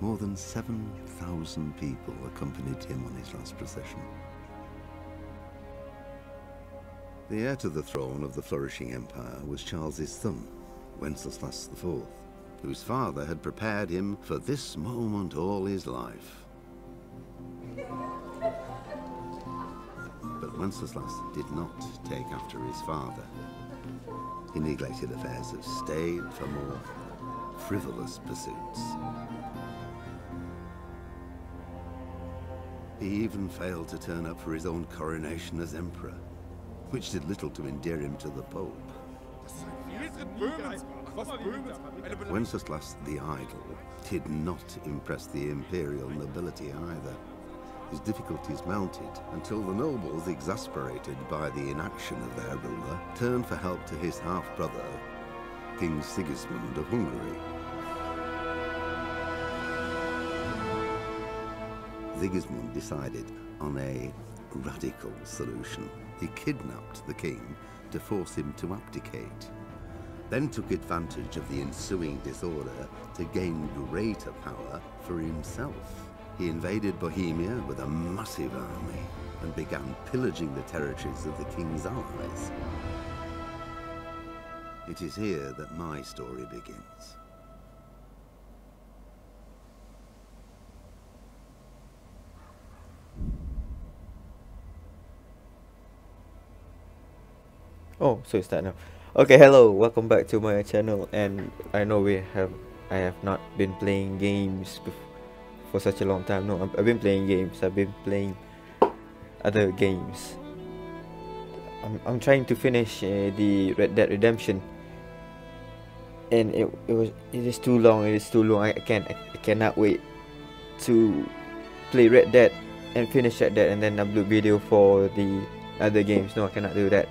More than 7,000 people accompanied him on his last procession. The heir to the throne of the flourishing empire was Charles's son, Wenceslas IV, whose father had prepared him for this moment all his life. But Wenceslas did not take after his father. He neglected affairs of state for more frivolous pursuits. He even failed to turn up for his own coronation as emperor, which did little to endear him to the Pope. Wenceslas the Idle did not impress the imperial nobility either. His difficulties mounted until the nobles, exasperated by the inaction of their ruler, turned for help to his half-brother, King Sigismund of Hungary. Sigismund decided on a radical solution. He kidnapped the king to force him to abdicate, then took advantage of the ensuing disorder to gain greater power for himself. He invaded Bohemia with a massive army and began pillaging the territories of the king's allies. It is here that my story begins. Oh, so it's that now. Okay, hello, welcome back to my channel. And I know I have not been playing games for such a long time. No, I've been playing games. I've been playing other games. I'm trying to finish the Red Dead Redemption, and it is too long. It is too long. I cannot wait to play Red Dead and finish Red Dead and then upload video for the other games. No, I cannot do that.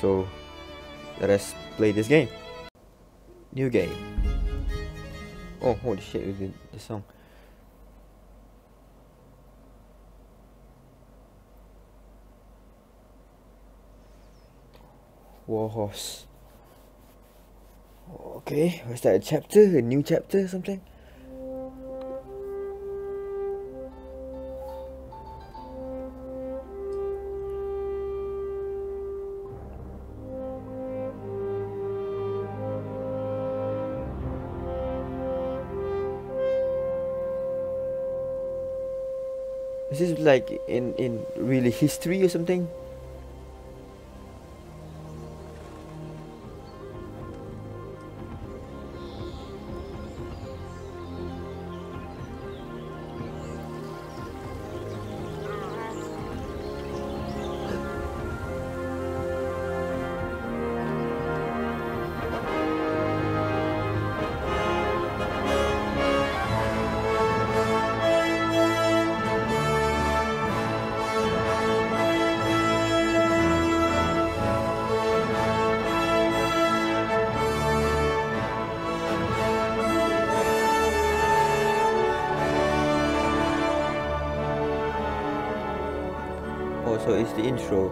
So let us play this game. New game. Oh, holy shit, with the song. Warhorse. Okay, was that a chapter? A new chapter or something? Is this like in really history or something? So it's the intro.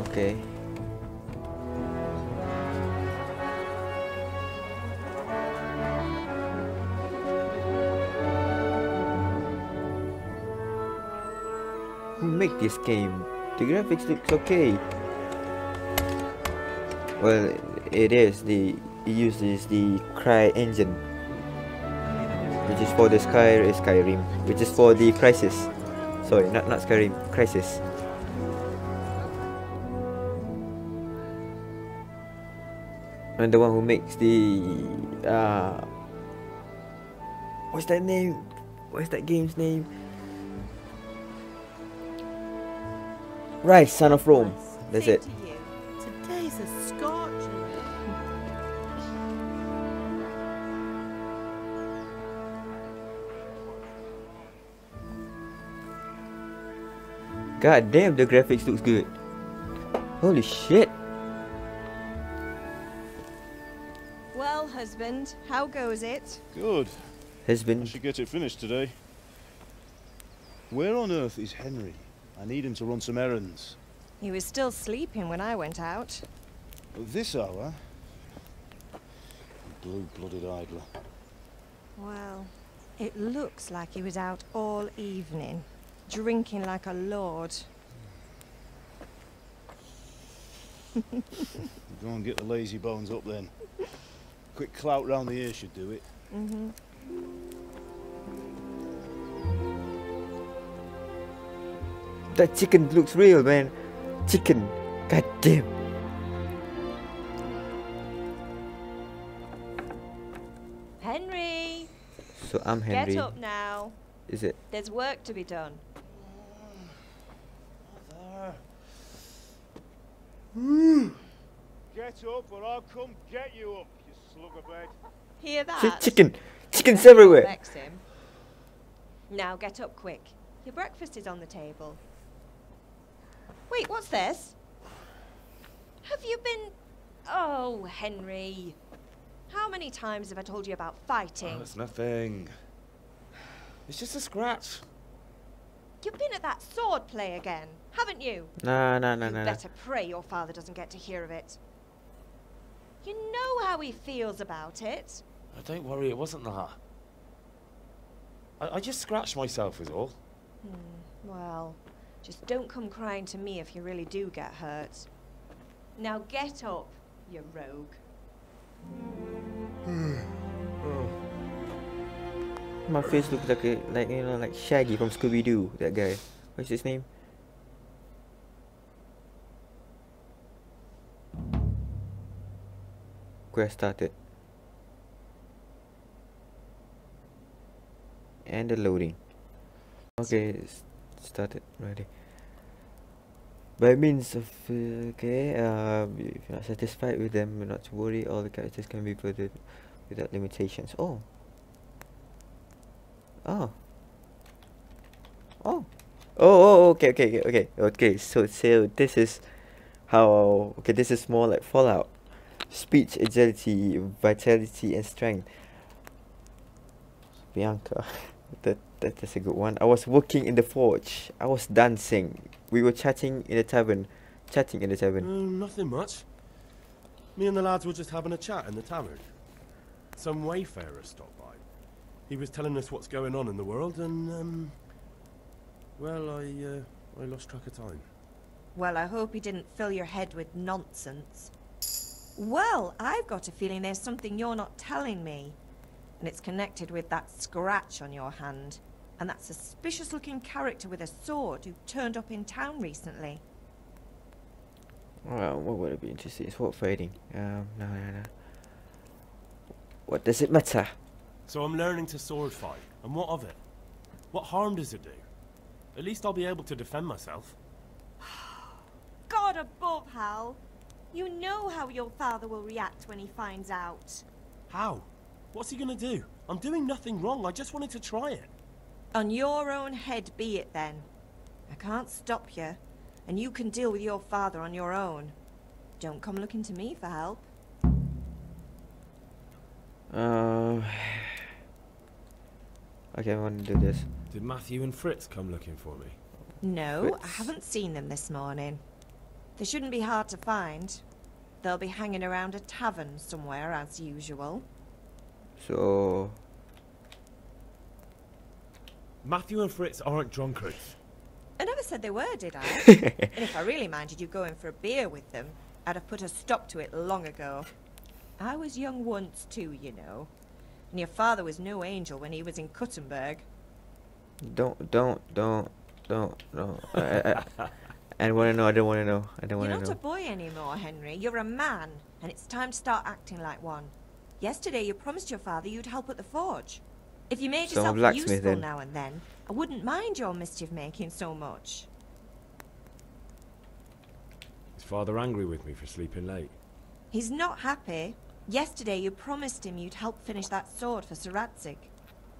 Okay. Who made this game? The graphics looks okay. Well, it is. It uses the Cry engine, which is for the Skyrim, which is for the Crysis. Sorry, not Skyrim, Crysis. And the one who makes the what's that name? What's that game's name? Right, Son of Rome. That's it. Today's a scorcher. God damn, the graphics looks good. Holy shit. Well, husband, how goes it? Good. Husband. I should get it finished today. Where on earth is Henry? I need him to run some errands. He was still sleeping when I went out. At this hour? blue-blooded idler. Well, it looks like he was out all evening, drinking like a lord. Go and get the lazy bones up then. Quick clout round the ear should do it. Mm-hmm. That chicken looks real, man. Chicken. God damn. Henry! So I'm Henry. Get up now. Is it? There's work to be done. Get up or I'll come get you up, you sluggerbag. Hear that? See, chicken. Chicken's everywhere. Now get up quick. Your breakfast is on the table. Wait, what's this? Have you been... Oh, Henry. How many times have I told you about fighting? Oh, it's nothing. It's just a scratch. You've been at that sword play again, haven't you? No. You better pray your father doesn't get to hear of it. You know how he feels about it. Oh, don't worry, it wasn't that. I just scratched myself is all. Hmm, well, just don't come crying to me if you really do get hurt. Now get up, you rogue. Oh. My face looks like a, like Shaggy from Scooby-Doo. That guy. What's his name? Quest started. And the loading. Okay, started already. By means of if you're not satisfied with them, you're not to worry. All the characters can be put without limitations. Okay. So this is how. Okay, this is more like Fallout. Speech, agility, vitality, and strength. Bianca. That's a good one. I was working in the forge. I was dancing. We were chatting in the tavern. Nothing much. Me and the lads were just having a chat in the tavern. Some wayfarer stopped by. He was telling us what's going on in the world and, well, I lost track of time. Well, I hope he didn't fill your head with nonsense. Well, I've got a feeling there's something you're not telling me. And it's connected with that scratch on your hand and that suspicious looking character with a sword who turned up in town recently. Well, what would it be interesting? It's sword fighting. No. What does it matter? So I'm learning to sword fight, and what of it? What harm does it do? At least I'll be able to defend myself. God above, Hal. You know how your father will react when he finds out. How? What's he gonna do? I'm doing nothing wrong, I just wanted to try it. On your own head be it then. I can't stop you, and you can deal with your father on your own. Don't come looking to me for help. Okay, I want to do this. Did Matthew and Fritz come looking for me? No, Fritz? I haven't seen them this morning. They shouldn't be hard to find. They'll be hanging around a tavern somewhere as usual. So... Matthew and Fritz aren't drunkards. I never said they were, did I? And if I really minded you going for a beer with them, I'd have put a stop to it long ago. I was young once too, you know. And your father was no angel when he was in Kuttenberg. Don't. I don't want to know. You're not a boy anymore, Henry. You're a man. And it's time to start acting like one. Yesterday you promised your father you'd help at the forge. If you made yourself useful now and then, I wouldn't mind your mischief making so much. Is father angry with me for sleeping late? He's not happy. Yesterday you promised him you'd help finish that sword for Sir Radzig.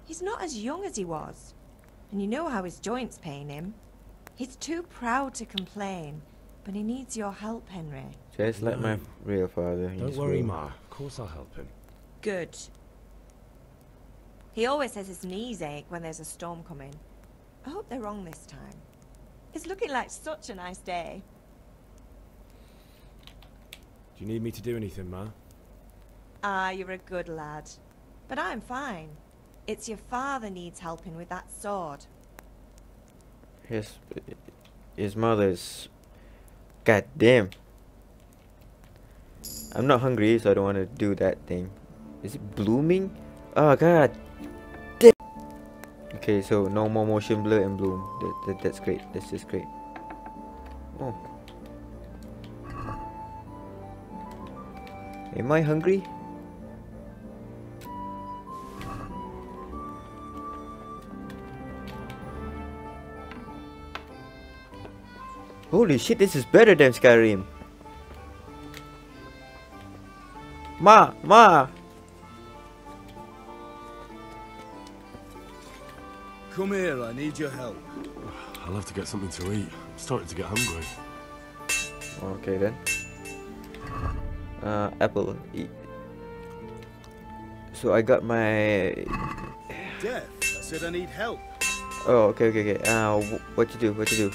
He's not as young as he was. And you know how his joints pain him. He's too proud to complain, but he needs your help, Henry. Just like my real father. Don't worry, Ma. Of course I'll help him. Good. He always says his knees ache when there's a storm coming. I hope they're wrong this time. It's looking like such a nice day. Do you need me to do anything, Ma? Ah, you're a good lad. But I'm fine. It's your father needs helping with that sword. His mother's... God damn. I'm not hungry, so I don't want to do that thing. Is it blooming? Oh god damn. Okay, so no more motion blur and bloom. That's great. That's just great. Oh. Am I hungry? Holy shit, this is better than Skyrim. Ma! Come here, I need your help. I'll have to get something to eat. I'm starting to get hungry. Okay then. Apple, eat. So I got my... Death, I said I need help. Oh, okay. What you do?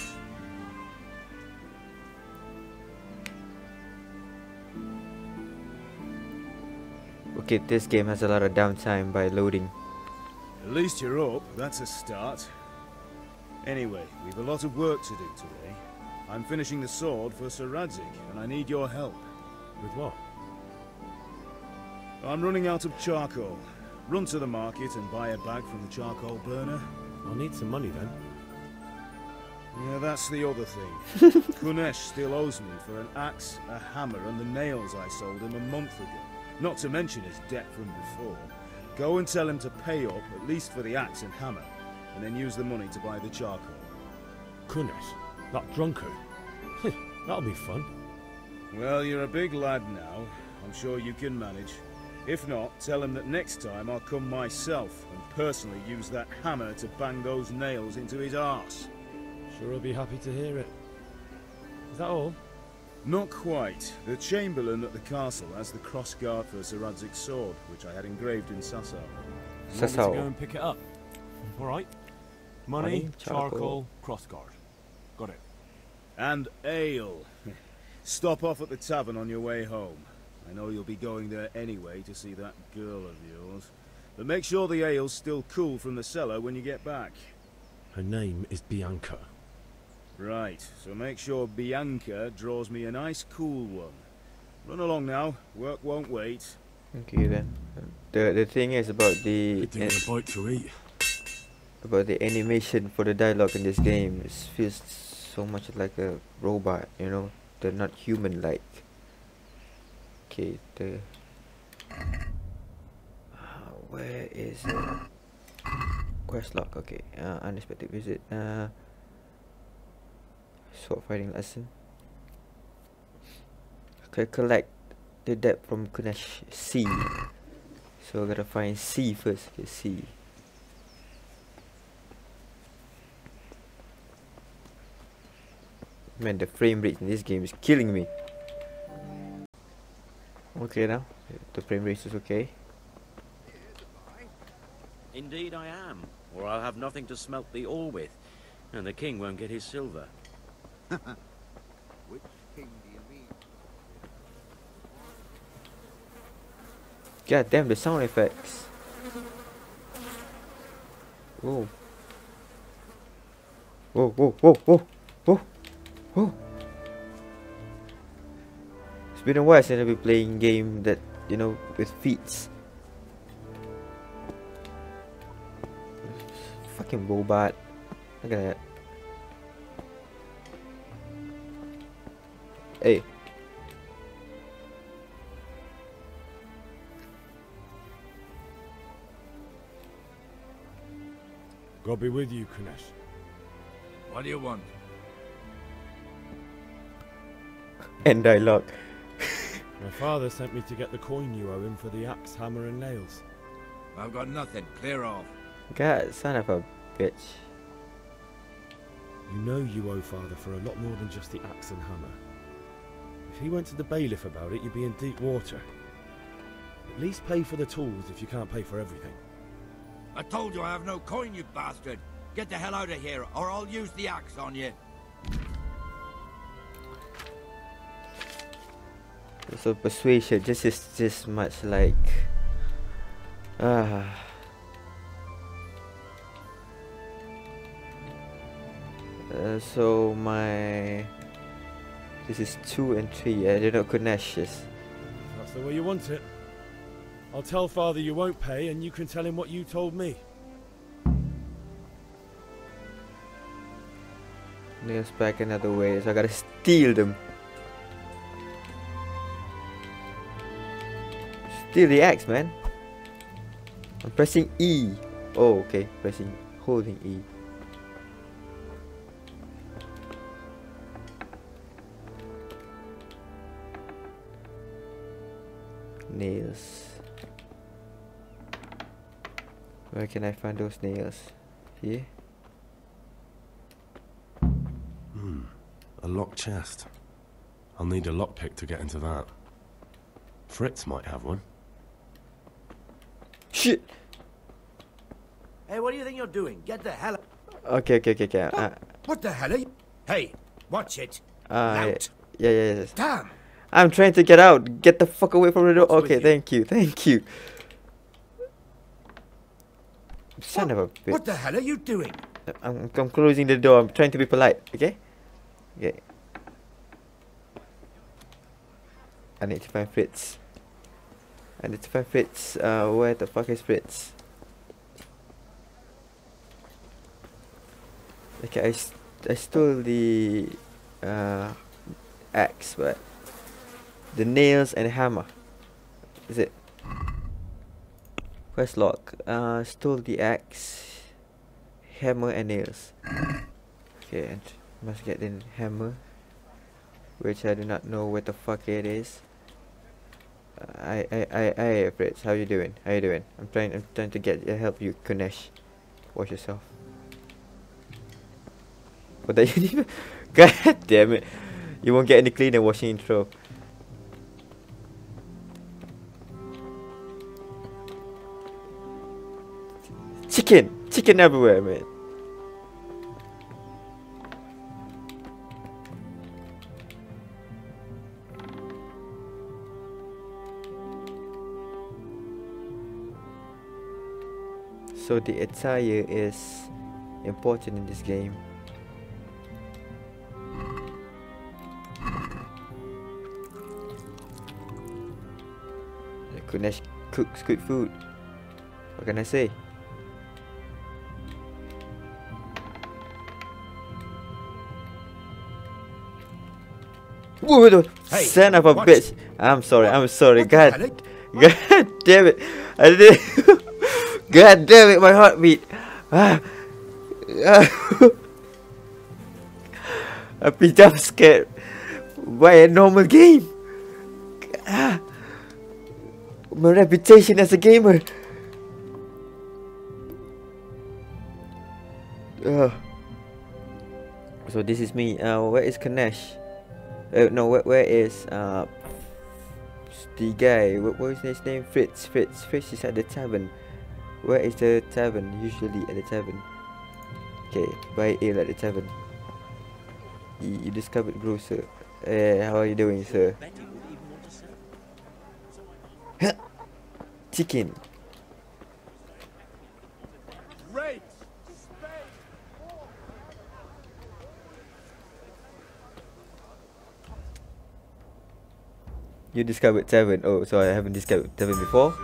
Okay, this game has a lot of downtime by loading. At least you're up, that's a start. Anyway, we've a lot of work to do today. I'm finishing the sword for Sir Radzig, and I need your help. With what? I'm running out of charcoal. Run to the market and buy a bag from the charcoal burner. I'll need some money then. Yeah, that's the other thing. Kunesh still owes me for an axe, a hammer, and the nails I sold him a month ago. Not to mention his debt from before. Go and tell him to pay up, at least for the axe and hammer, and then use the money to buy the charcoal. Kunesh? That drunkard? That'll be fun. Well, you're a big lad now. I'm sure you can manage. If not, tell him that next time I'll come myself and personally use that hammer to bang those nails into his arse. Sure I'll be happy to hear it. Is that all? Not quite. The Chamberlain at the castle has the cross guard for Sir Radzig's sword, which I had engraved in Sasau. Sasau. Go and pick it up. All right. Money, charcoal, cross guard. Got it. And ale. Stop off at the tavern on your way home. I know you'll be going there anyway to see that girl of yours. But make sure the ale's still cool from the cellar when you get back. Her name is Bianca. Right, so make sure Bianca draws me an ice-cool one. Run along now, work won't wait. Okay then. The thing is about the... About the animation for the dialogue in this game. It feels so much like a robot, you know? They're not human-like. Okay, the... where is it? Quest log, okay. Unexpected visit. Sword fighting lesson. Okay, collect the debt from Kunesh C. So I gotta find C first. Okay, C. Man, the frame rate in this game is killing me. Okay, now the frame rate is okay. Indeed, I am, or I'll have nothing to smelt the ore with, and the king won't get his silver. Which king do you mean? God damn the sound effects. Whoa. Whoa. It's been a while since I've been playing game that, you know, with feats. Fucking Robard. Look at that. Hey. God be with you, Kunesh. What do you want? End dialogue. My father sent me to get the coin you owe him for the axe, hammer, and nails. I've got nothing. Clear off. God, son of a bitch. You know you owe father for a lot more than just the axe and hammer. If he went to the bailiff about it, you'd be in deep water. At least pay for the tools if you can't pay for everything. I told you I have no coin, you bastard. Get the hell out of here, or I'll use the axe on you. So persuasion, this is this much like so my this is 2 and 3. I did not Kunesh this. That's the way you want it. I'll tell Father you won't pay, and you can tell him what you told me. There's back another way, so I gotta steal them. Steal the axe, man. I'm pressing E. Oh, okay. Pressing, holding E. Nails. Where can I find those nails? Here? A locked chest. I'll need a lockpick to get into that. Fritz might have one. Shit! Hey, what do you think you're doing? Get the hell out. Okay. What the hell are you? Hey, watch it. Yeah. Damn! I'm trying to get out. Get the fuck away from the door. What's okay, thank you. Son of a bitch. What the hell are you doing? I'm closing the door. I'm trying to be polite, okay? Okay. I need to find Fritz. Where the fuck is Fritz? Okay, I stole the axe, but the nails and hammer. Is it? Quest log. Stole the axe, hammer and nails. Okay, and must get the hammer, which I do not know where the fuck it is. Hey Fritz, how you doing? I'm trying to get help you, Kunesh. Watch yourself. What the you? God damn it! You won't get any cleaner washing intro. Chicken everywhere, man. So the attire is important in this game. Kunesh cooks good food. What can I say? Hey, son of a bitch! I'm sorry. God damn it! I didn't. God damn it, my heartbeat! I'll be jump scared by a normal game! My reputation as a gamer! So this is me. Where is Kunesh? Where is the guy? What was his name? Fritz is at the tavern. Where is the tavern? Usually at the tavern. Okay, buy ale at the tavern. You discovered grocer. How are you doing, sir? Chicken. Great. You discovered tavern. Oh, so I haven't discovered tavern before.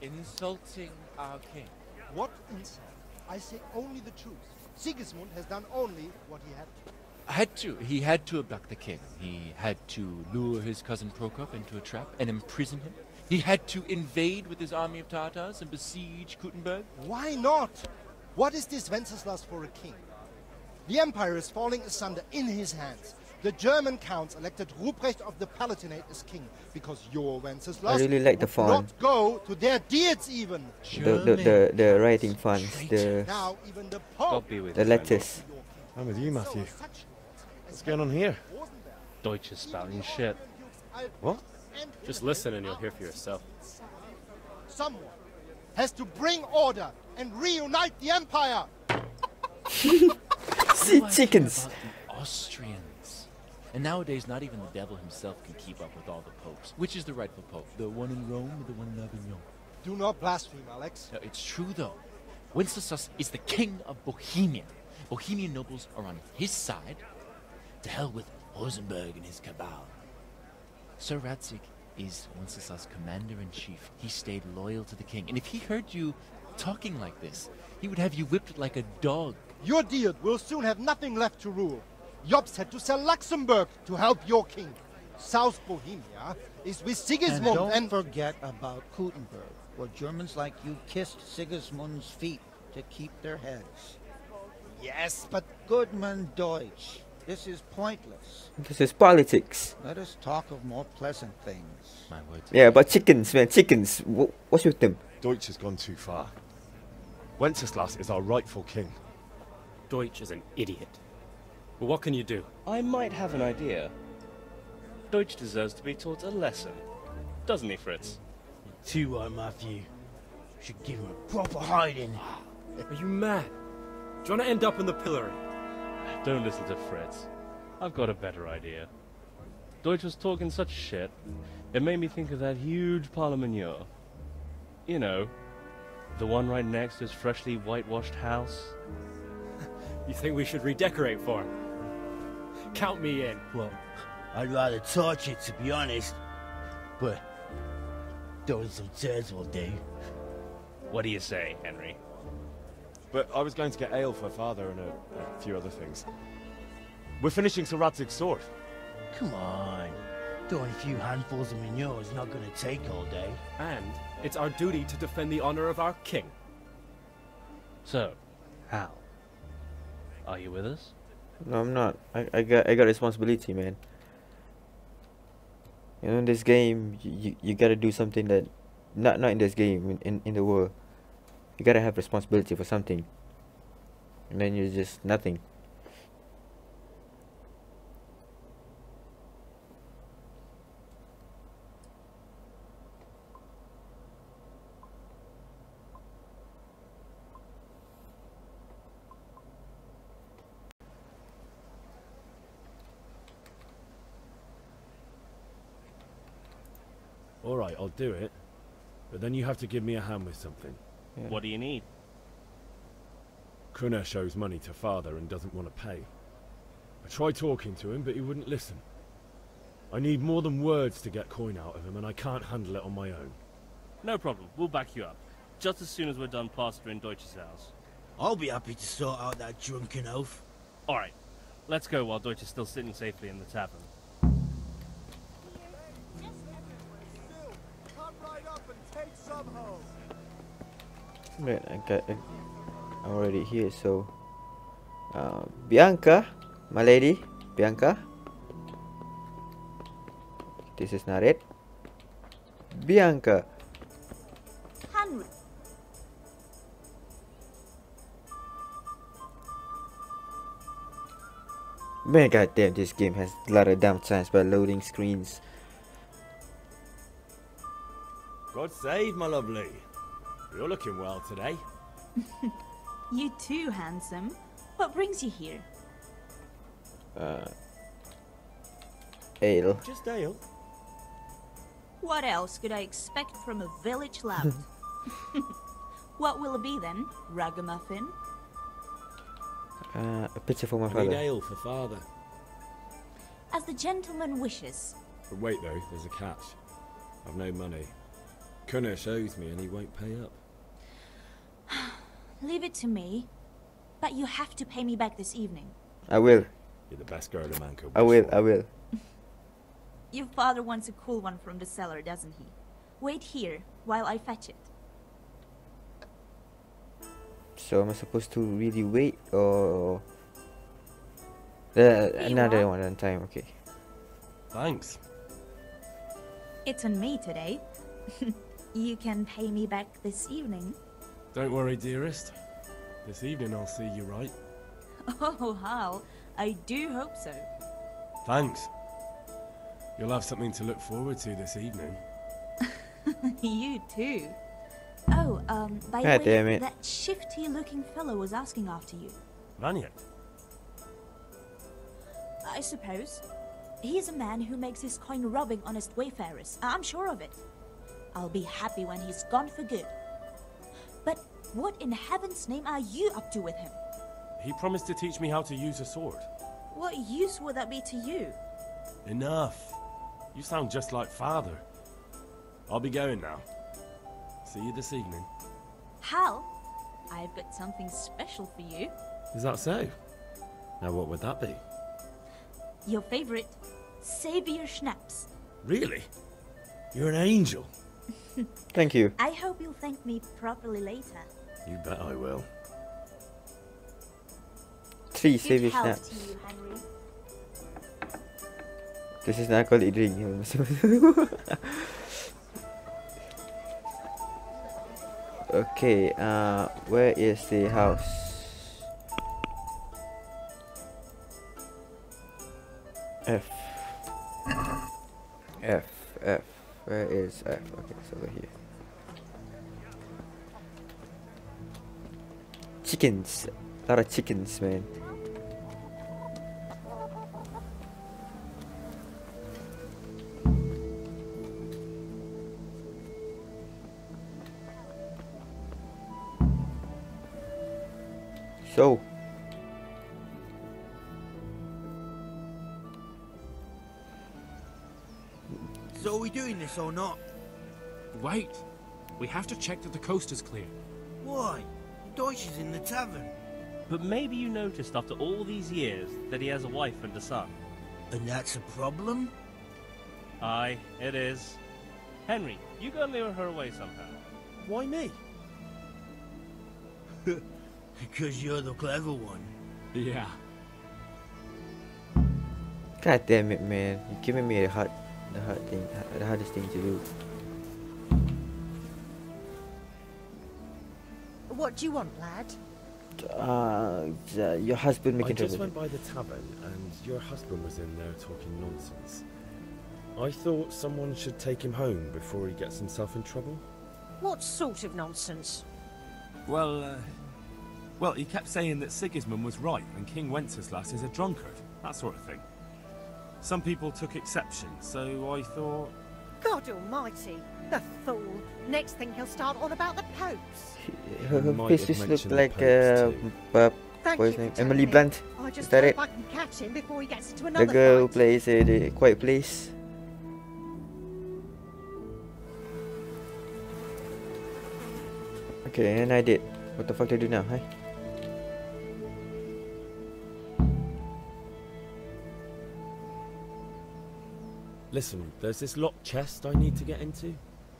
Insulting our king. What insult? I say only the truth. Sigismund has done only what he had to. He had to abduct the king. He had to lure his cousin Prokop into a trap and imprison him. He had to invade with his army of Tatars and besiege Kuttenberg. Why not? What is this Wenceslas for a king? The empire is falling asunder in his hands. The German counts elected Ruprecht of the Palatinate as king because your Wenceslas really like the font. Not go to their deeds even. The writing fonts, now even the Pope, the letters. I'm with you, Matthew. What's going on here? Deutsch is spouting shit. What? Just listen and you'll hear for yourself. Someone has to bring order and reunite the empire. Sea chickens. Austrians. And nowadays, not even the devil himself can keep up with all the popes. Which is the rightful pope? The one in Rome or the one in Avignon? Do not blaspheme, Alex. No, it's true, though. Wenceslas is the king of Bohemia. Bohemian nobles are on his side. To hell with Rosenberg and his cabal. Sir Radzig is Wenceslas' commander-in-chief. He stayed loyal to the king, and if he heard you talking like this, he would have you whipped like a dog. Your deed will soon have nothing left to rule. Jobs had to sell Luxembourg to help your king. South Bohemia is with Sigismund and... Don't forget about Kuttenberg, where Germans like you kissed Sigismund's feet to keep their heads. Yes, but... Goodman Deutsch. This is pointless. This is politics. Let us talk of more pleasant things. My word. Yeah, but chickens, man, chickens. What's with them? Deutsch has gone too far. Wenceslas is our rightful king. Deutsch is an idiot. But what can you do? I might have an idea. Deutsch deserves to be taught a lesson. Doesn't he, Fritz? You're too high, Matthew. You should give him a proper hiding. Are you mad? Do you want to end up in the pillory? Don't listen to Fritz. I've got a better idea. Deutsch was talking such shit, it made me think of that huge parlemanier. You know, the one right next to his freshly whitewashed house. You think we should redecorate for him? Count me in. Well, I'd rather torch it, to be honest. But throwing some turds will do. What do you say, Henry? But I was going to get ale for father and a few other things. We're finishing Sir Radzig's sword. Come on. Throwing a few handfuls of manure is not going to take all day. And it's our duty to defend the honor of our king. So, how? Are you with us? No, I'm not. I got responsibility, man. You know, in this game, you gotta do something that... Not in this game, in the world. You gotta have responsibility for something, and then you're just nothing. All right, I'll do it, but then you have to give me a hand with something. Yeah. What do you need? Kunesh owes money to father and doesn't want to pay. I tried talking to him, but he wouldn't listen. I need more than words to get coin out of him, and I can't handle it on my own. No problem. We'll back you up. Just as soon as we're done plastering Deutsch's house. I'll be happy to sort out that drunken oaf. Alright. Let's go while Deutsch is still sitting safely in the tavern. Man, I'm already here, so Bianca, my lady, Bianca. This is not it. Bianca. Henry. Man, goddamn, this game has a lot of downtimes by loading screens. God save, my lovely. You're looking well today. You too, handsome. What brings you here? Ale. Just ale. What else could I expect from a village lout? What will it be then, ragamuffin? A pizza for my father. I need ale for father. As the gentleman wishes. But wait though, there's a catch. I've no money. Kunesh owes me and he won't pay up. Leave it to me, but you have to pay me back this evening. I will. You're the best girl a man could wish for. I will. Your father wants a cool one from the cellar, doesn't he? Wait here while I fetch it. So am I supposed to really wait, or another one on time? Okay. Thanks. It's on me today. You can pay me back this evening. Don't worry, dearest. This evening I'll see you right. Oh, how? I do hope so. Thanks. You'll have something to look forward to this evening. You too. Oh, by the way, that shifty-looking fellow was asking after you. Vanyard? I suppose. He is a man who makes his coin robbing honest wayfarers. I'm sure of it. I'll be happy when he's gone for good. But what in heaven's name are you up to with him? He promised to teach me how to use a sword. What use would that be to you? Enough. You sound just like father. I'll be going now. See you this evening. Hal, I've got something special for you. Is that so? Now what would that be? Your favorite, Savior Schnapps. Really? You're an angel. Thank you. I hope you'll thank me properly later. You bet I will. Three Savior Schnapps. You, Henry. This is an alcoholic drink. Okay, where is the house? F. Where is F? Okay, it's over here. Chickens. A lot of chickens, man. So. So are we doing this or not? Wait. We have to check that the coast is clear. Why? Deutsch is in the tavern. But maybe you noticed after all these years that he has a wife and a son. And that's a problem? Aye, it is. Henry, you go and lure her away somehow. Why me? Because you're the clever one. Yeah. God damn it, man. You're giving me the hardest thing to do. What do you want, lad? Your husband making trouble. I just went by the tavern and your husband was in there talking nonsense. I thought someone should take him home before he gets himself in trouble. What sort of nonsense? Well, he kept saying that Sigismund was right and King Wenceslas is a drunkard, that sort of thing. Some people took exception, so I thought... God almighty, the fool. Next thing he'll start on about the popes. Her faces look like Emily Blunt. Is that it? I can catch him before he gets to another the girl who plays The Quiet Place. Okay, and I did. What the fuck do I do now, huh? Listen, there's this locked chest I need to get into.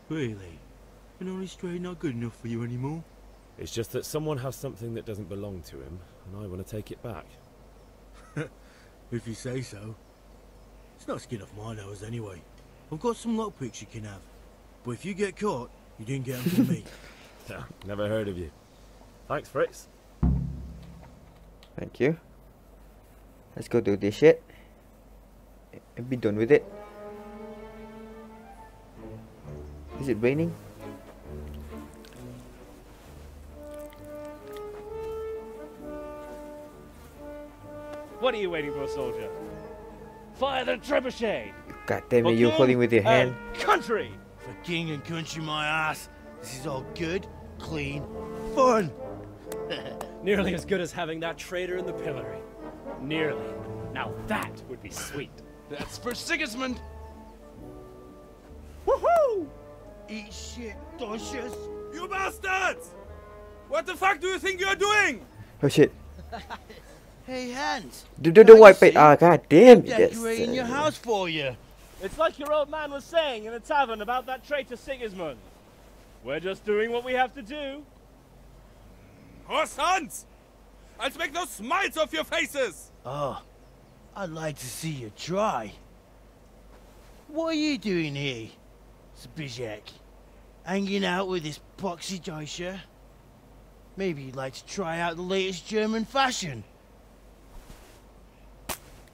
Really? An honest trade not good enough for you anymore? It's just that someone has something that doesn't belong to him, and I want to take it back. If you say so. It's not skin off my nose anyway. I've got some lockpicks you can have. But if you get caught, you didn't get them from me. Never heard of you. Thanks, Fritz. Thank you. Let's go do this shit. And be done with it. Is it raining? What are you waiting for, soldier? Fire the trebuchet! God damn it, you're holding with your hand. Country! For king and country, my ass. This is all good, clean, fun. Nearly as good as having that traitor in the pillory. Nearly. Now that would be sweet. That's for Sigismund. Woohoo! Eat shit, Doshes! You bastards! What the fuck do you think you're doing? Oh shit. Hey, Hans. Don't wipe it. Ah, god damn. Decorating your house for you. It's like your old man was saying in the tavern about that traitor Sigismund. We're just doing what we have to do. Horse Hans! I'll take those smiles off your faces! Oh, I'd like to see you try. What are you doing here, Zbizek? Hanging out with this poxy Deutscher? Maybe you'd like to try out the latest German fashion.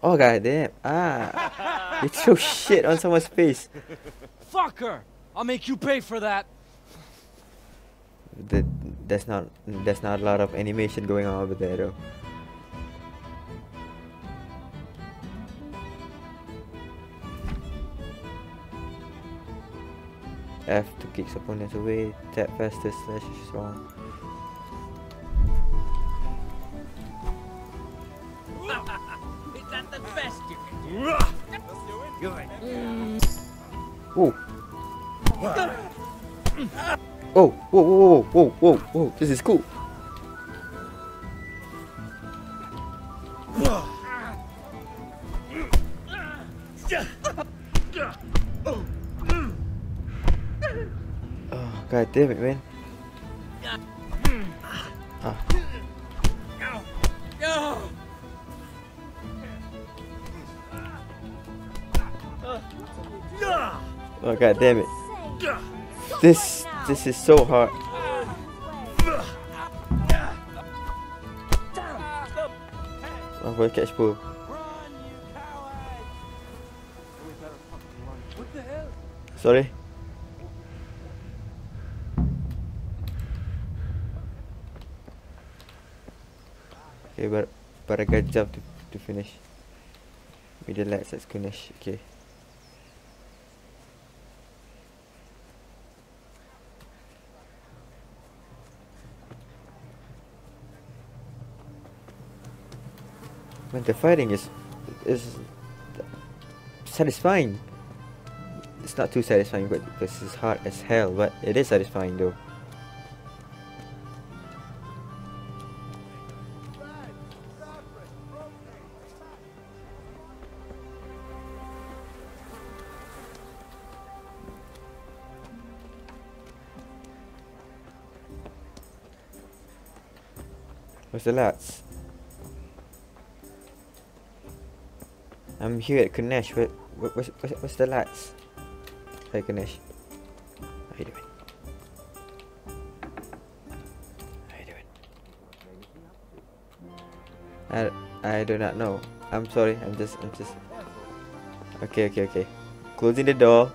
Oh goddamn! Ah, you threw shit on someone's face. Fucker! I'll make you pay for that. There's not a lot of animation going on over there though. F to kick opponents away, tap faster slash strong. Is that the best you can do? Whoa. Oh, whoa, whoa, whoa, whoa, whoa, this is cool. God damn it, man. Oh god damn it. This is so hard. I'm gonna catch bull. Sorry. Okay, but I gotta jump to finish. With the lights, that's Kunesh. Okay. Man, the fighting is satisfying. It's not too satisfying, but this is hard as hell. But it is satisfying though. Where's the lads? I'm here at Kunesh. Where's the lads? Hey Kunesh. How you doing? How you doing? I do not know. I'm sorry. I'm just. Okay. Closing the door.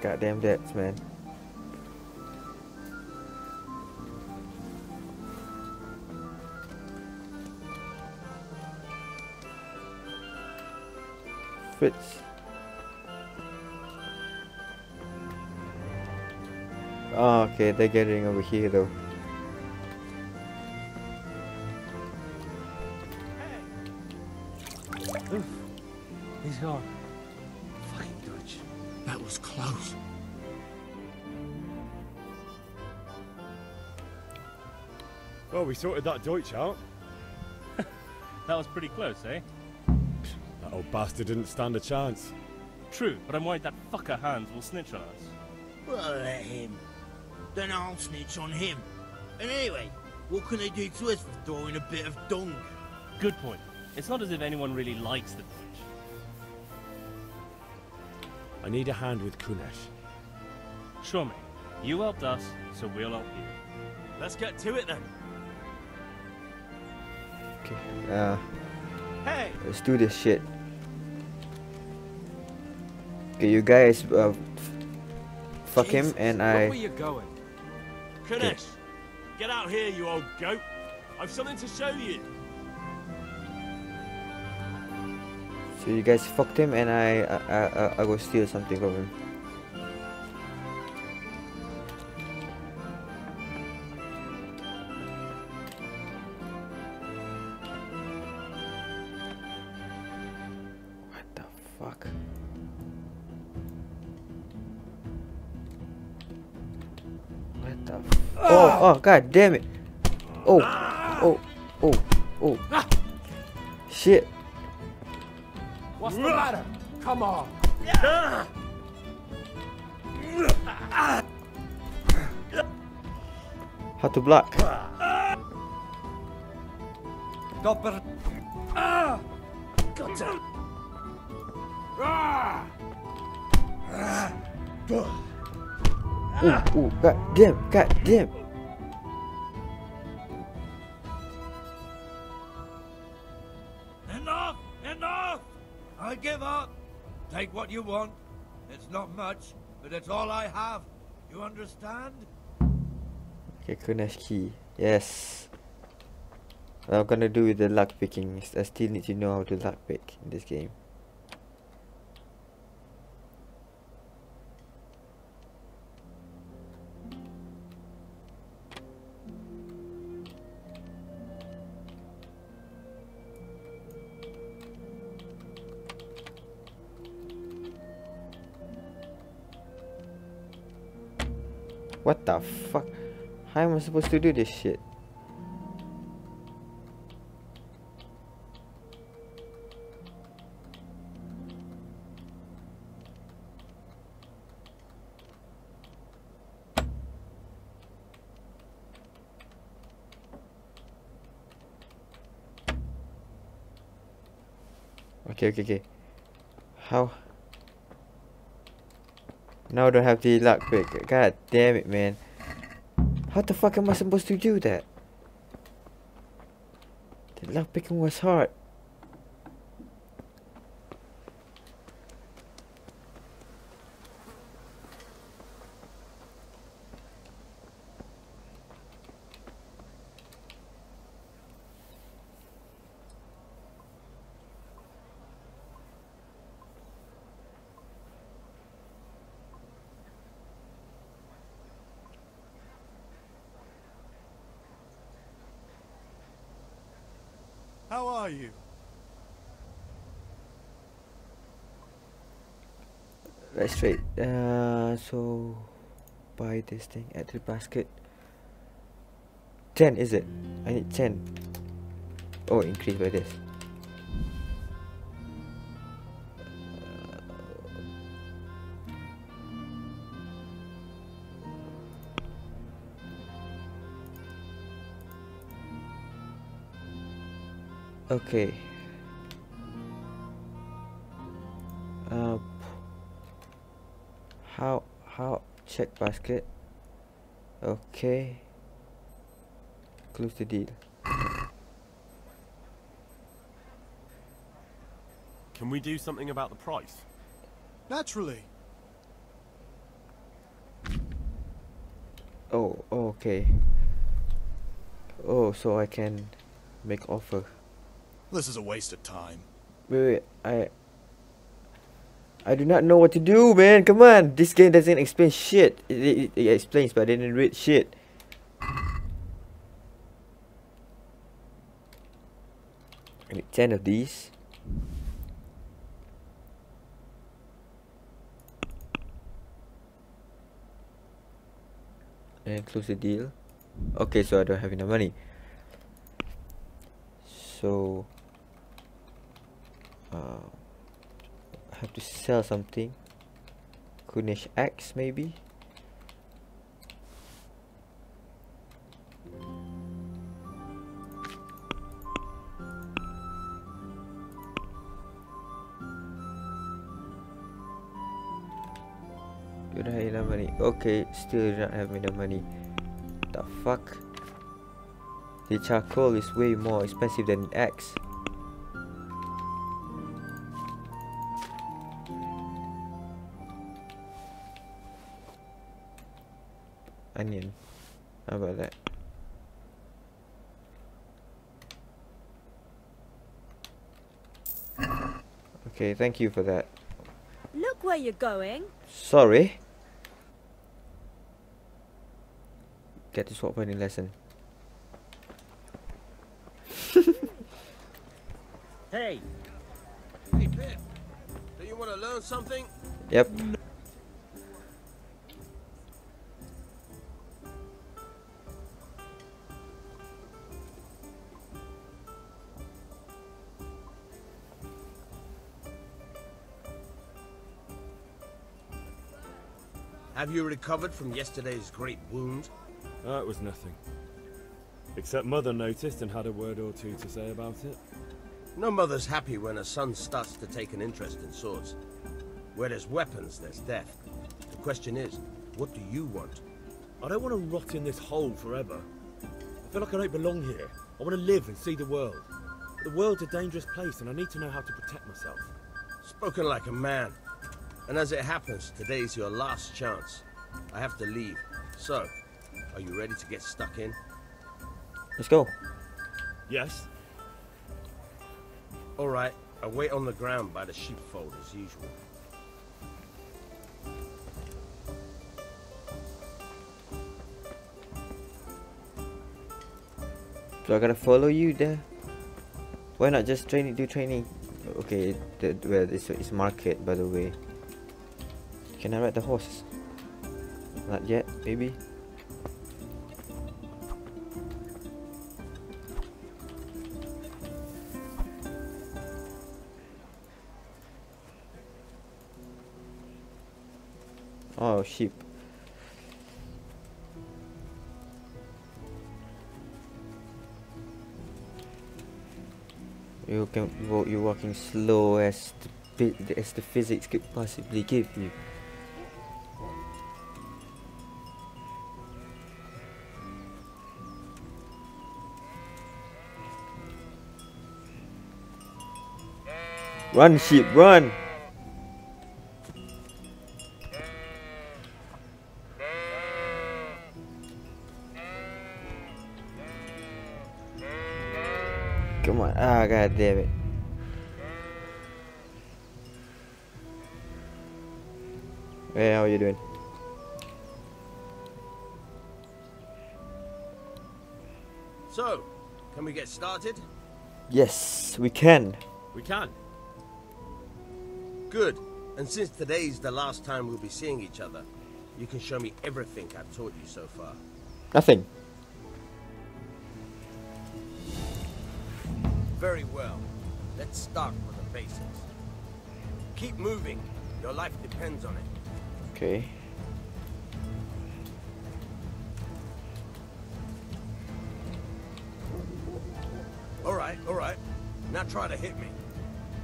Goddamn debts, man. Fritz. Oh, okay, they're gathering over here though. Oof. He's gone. Fucking Deutsch. That was close. Well, we sorted that Deutsch out. That was pretty close, eh? That old bastard didn't stand a chance. True, but I'm worried that fucker Hans will snitch on us. Well, let him. Then I'll snitch on him. And anyway, what can they do to us for throwing a bit of dung? Good point. It's not as if anyone really likes the Deutsch. I need a hand with Kunesh. Sure, mate. You helped us, so we'll help you. Let's get to it then. Okay. Hey. Let's do this shit. Okay, you guys. Fuck Jesus, him and I. Where were you going? Kunesh, get out here, you old goat! I've something to show you. So you guys fucked him and I go steal something from him. What the fuck? What the f— oh god damn it. Oh. Shit. What's the matter? Come on! How to block? Dopper! Gotcha! Ooh, god damn! Enough! I give up. Take what you want. It's not much, but that's all I have. You understand? Okay, Kunesh key. Yes. What I'm gonna do with the luck picking. I still need to know how to luck pick in this game. What the fuck? How am I supposed to do this shit? Okay. How? Now I don't have the luck pick. God damn it, man. How the fuck am I supposed to do that? The luck picking was hard. How are you? Let's trade. So buy this thing at the basket. 10 is it? I need 10. Oh, increase by this. Okay. How check basket. Okay. Close the deal. Can we do something about the price? Naturally. Oh, okay. Oh, so I can make offer. This is a waste of time. Wait, I do not know what to do, man. Come on. This game doesn't explain shit. It explains, but I didn't read shit. I need 10 of these. And close the deal. Okay, so I don't have enough money. So... I have to sell something. Kunesh axe maybe. Do not have enough money. Okay, still do not have enough money. The fuck? The charcoal is way more expensive than the axe. Onion. How about that? Okay, thank you for that. Look where you're going. Sorry. Get to swap learning lesson. Hey. Hey, Pip. Do you want to learn something? Yep. Have you recovered from yesterday's great wound? Oh, it was nothing. Except Mother noticed and had a word or two to say about it. No mother's happy when her son starts to take an interest in swords. Where there's weapons, there's death. The question is, what do you want? I don't want to rot in this hole forever. I feel like I don't belong here. I want to live and see the world. The world's a dangerous place and I need to know how to protect myself. Spoken like a man. And as it happens, today's your last chance. I have to leave. So, are you ready to get stuck in? Let's go. Yes. All right. I wait on the ground by the sheepfold as usual. So I gotta follow you there? Why not just training? Do training? Okay, well, this is market, by the way. Can I ride the horse? Not yet, maybe. Oh, sheep. You can walk. You're walking slow as the physics could possibly give you. Run, sheep, run! Come on, ah, god damn it. Hey, how are you doing? So, can we get started? Yes, we can. We can. Good. And since today's the last time we'll be seeing each other, you can show me everything I've taught you so far. Nothing. Very well. Let's start with the basics. Keep moving. Your life depends on it. Okay. All right, all right. Now try to hit me.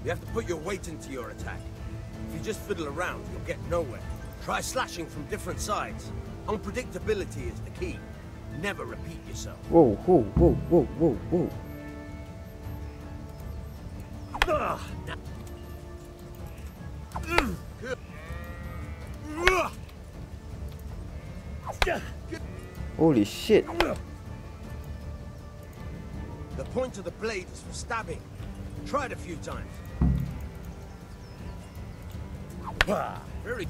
You have to put your weight into your attack. If you just fiddle around, you'll get nowhere. Try slashing from different sides. Unpredictability is the key. Never repeat yourself. Whoa, whoa, whoa, whoa, whoa, whoa. Holy shit. The point of the blade is for stabbing. Try it a few times. Very.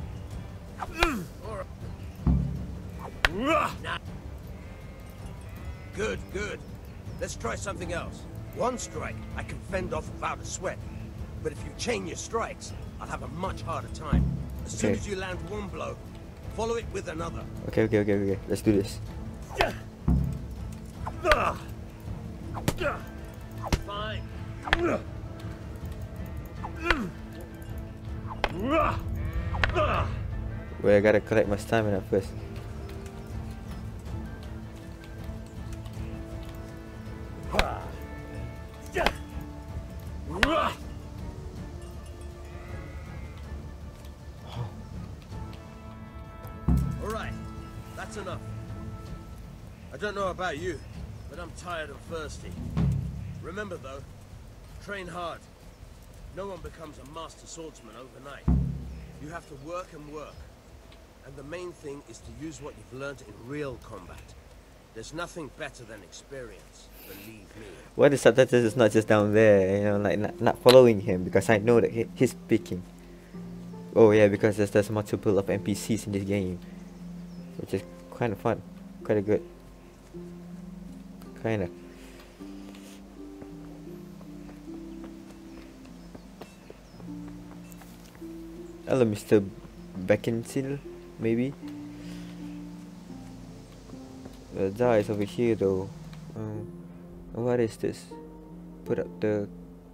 Good, good. Let's try something else. One strike, I can fend off without a sweat. But if you chain your strikes, I'll have a much harder time. As soon as you land one blow, follow it with another. Okay, okay, okay, okay. Let's do this. Fine. Wait, I gotta collect my stamina first. Alright, that's enough. I don't know about you, but I'm tired and thirsty. Remember though, train hard. No one becomes a master swordsman overnight. You have to work and work. And the main thing is to use what you've learned in real combat. There's nothing better than experience, believe me. Why the subtitles is not just down there, you know, like not following him, because I know that he's speaking. Oh yeah, because there's multiple of NPCs in this game, which is kind of fun, quite a good, kind of. Hello, Mr. Beckensil, maybe? The jar is over here though. What is this? Put up the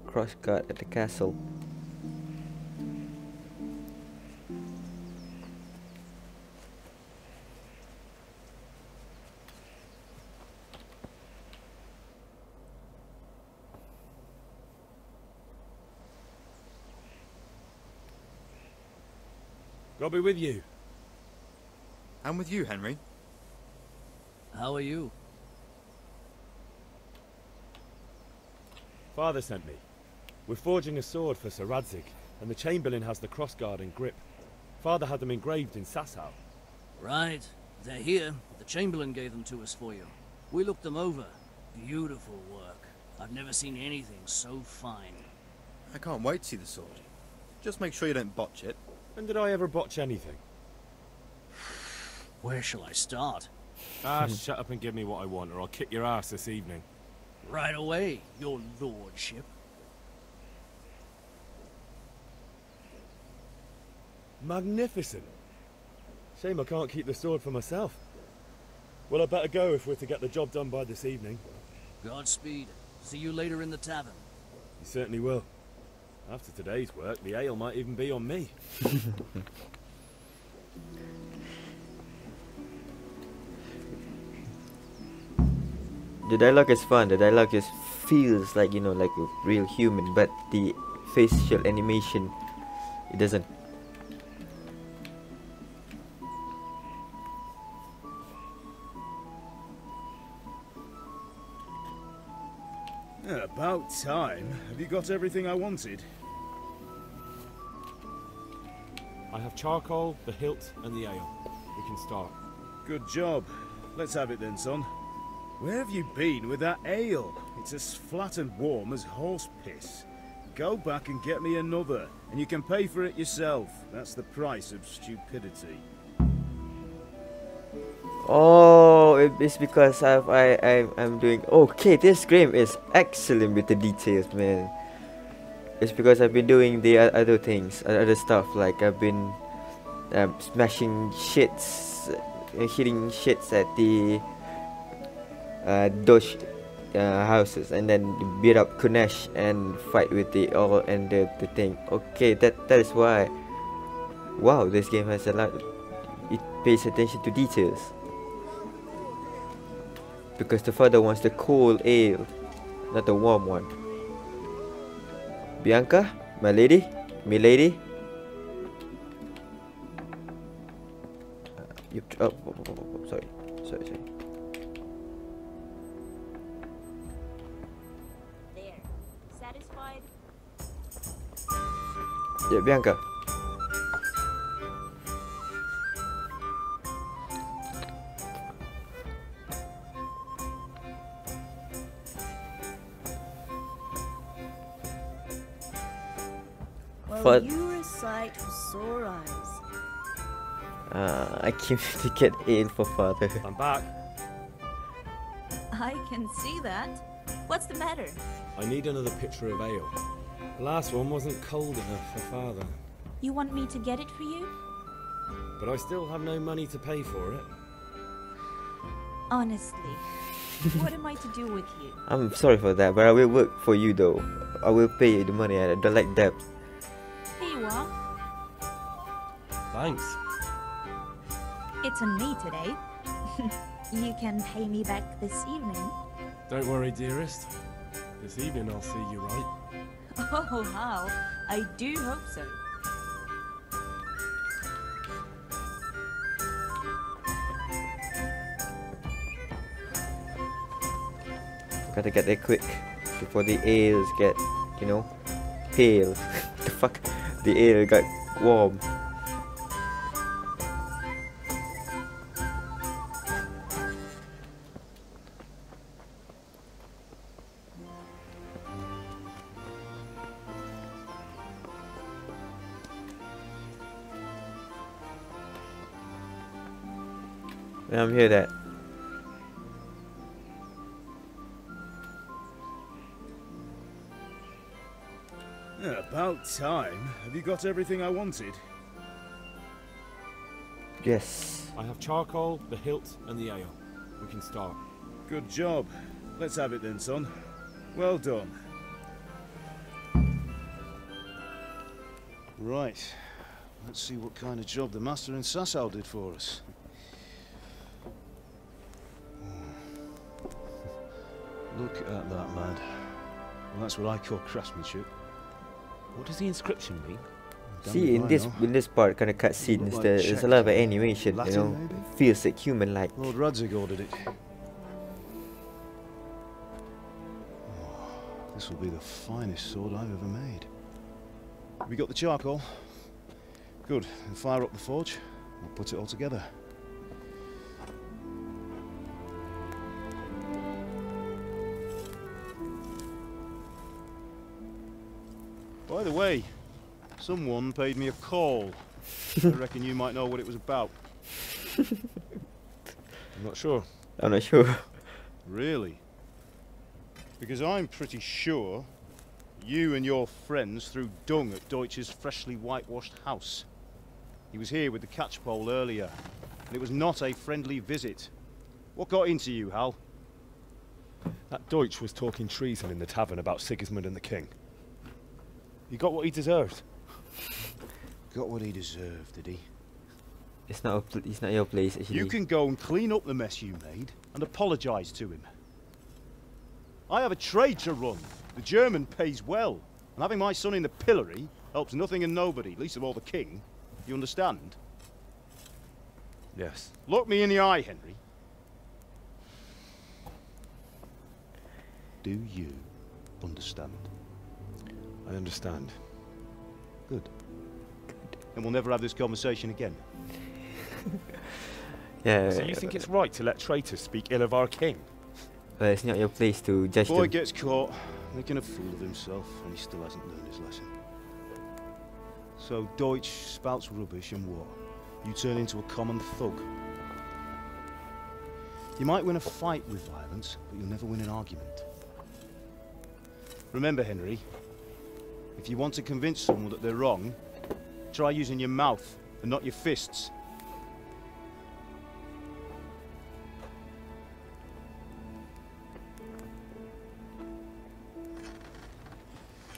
cross guard at the castle. I'll be with you. And with you, Henry. How are you? Father sent me. We're forging a sword for Sir Radzig, and the Chamberlain has the crossguard and grip. Father had them engraved in Sasau. Right. They're here. The Chamberlain gave them to us for you. We looked them over. Beautiful work. I've never seen anything so fine. I can't wait to see the sword. Just make sure you don't botch it. When did I ever botch anything? Where shall I start? Ah, shut up and give me what I want, or I'll kick your ass this evening. Right away, your lordship. Magnificent. Shame I can't keep the sword for myself. Well, I better go if we're to get the job done by this evening. Godspeed. See you later in the tavern. You certainly will. After today's work, the ale might even be on me. The dialogue is fun. The dialogue just feels like, you know, like a real human, but the facial animation, it doesn't. About time. Have you got everything I wanted? I have charcoal, the hilt, and the ale. We can start. Good job. Let's have it then, son. Where have you been with that ale? It's as flat and warm as horse piss. Go back and get me another, and you can pay for it yourself. That's the price of stupidity. Oh, it's because I'm doing okay. This game is excellent with the details, man. It's because I've been doing the other things, other stuff, like I've been smashing shits, hitting shits at the Deutsch houses, and then beat up Kunesh and fight with the all and the thing. Okay, that is why. Wow, this game has a lot. It pays attention to details. Because the father wants the cold ale, not the warm one. Bianca, my lady, milady. Oh, sorry. There, satisfied? Yeah, Bianca. You recite with sore eyes. I came to get ale for father. I'm back. I can see that. What's the matter? I need another pitcher of ale. The last one wasn't cold enough for father. You want me to get it for you? But I still have no money to pay for it. Honestly, what am I to do with you? I'm sorry for that, but I will work for you though. I will pay you the money. I don't like debt. Thanks. It's on me today. You can pay me back this evening. Don't worry, dearest. This evening I'll see you right. Oh, how? I do hope so. Gotta get there quick before the ales get, you know, pale. The fuck? The ale got warm. Hear that? About time. Have you got everything I wanted? Yes. I have charcoal, the hilt, and the ale. We can start. Good job. Let's have it then, son. Well done. Right. Let's see what kind of job the master in Sasau did for us. Look at that, lad. Well, that's what I call craftsmanship. What does the inscription mean? See, in this part, kind of cutscenes, like there's a lot of animation, Latin, you know, maybe? Feels like human-like. Lord Radzig ordered it. Oh, this will be the finest sword I've ever made. Have you got the charcoal? Good, and fire up the forge. We'll put it all together. By the way, someone paid me a call. I reckon you might know what it was about. I'm not sure. I'm not sure. Really? Because I'm pretty sure you and your friends threw dung at Deutsch's freshly whitewashed house. He was here with the catchpole earlier, and it was not a friendly visit. What got into you, Hal? That Deutsch was talking treason in the tavern about Sigismund and the king. He got what he deserved. Got what he deserved, did he? It's not your place, actually. You can go and clean up the mess you made and apologise to him. I have a trade to run. The German pays well. And having my son in the pillory helps nothing and nobody, least of all the king. You understand? Yes. Look me in the eye, Henry. Do you understand? I understand. Good. And we'll never have this conversation again. Yeah. So you think it's right to let traitors speak ill of our king? Well, it's not your place to judge them. Boy gets caught making a fool of himself, and he still hasn't learned his lesson. So Deutsch spouts rubbish, and what? You turn into a common thug. You might win a fight with violence, but you'll never win an argument. Remember, Henry, if you want to convince someone that they're wrong, try using your mouth and not your fists.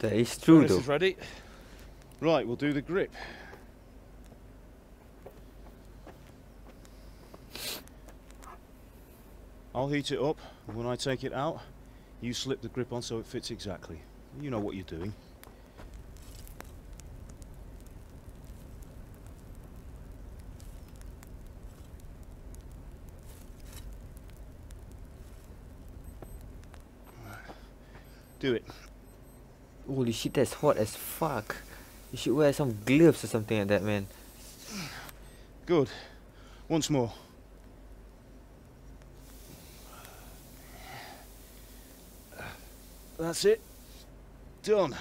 That is true, though. This is ready. Right, we'll do the grip. I'll heat it up, and when I take it out, you slip the grip on so it fits exactly. You know what you're doing. Do it. Holy shit, that's hot as fuck. You should wear some gloves or something like that, man. Good. Once more. That's it. Done.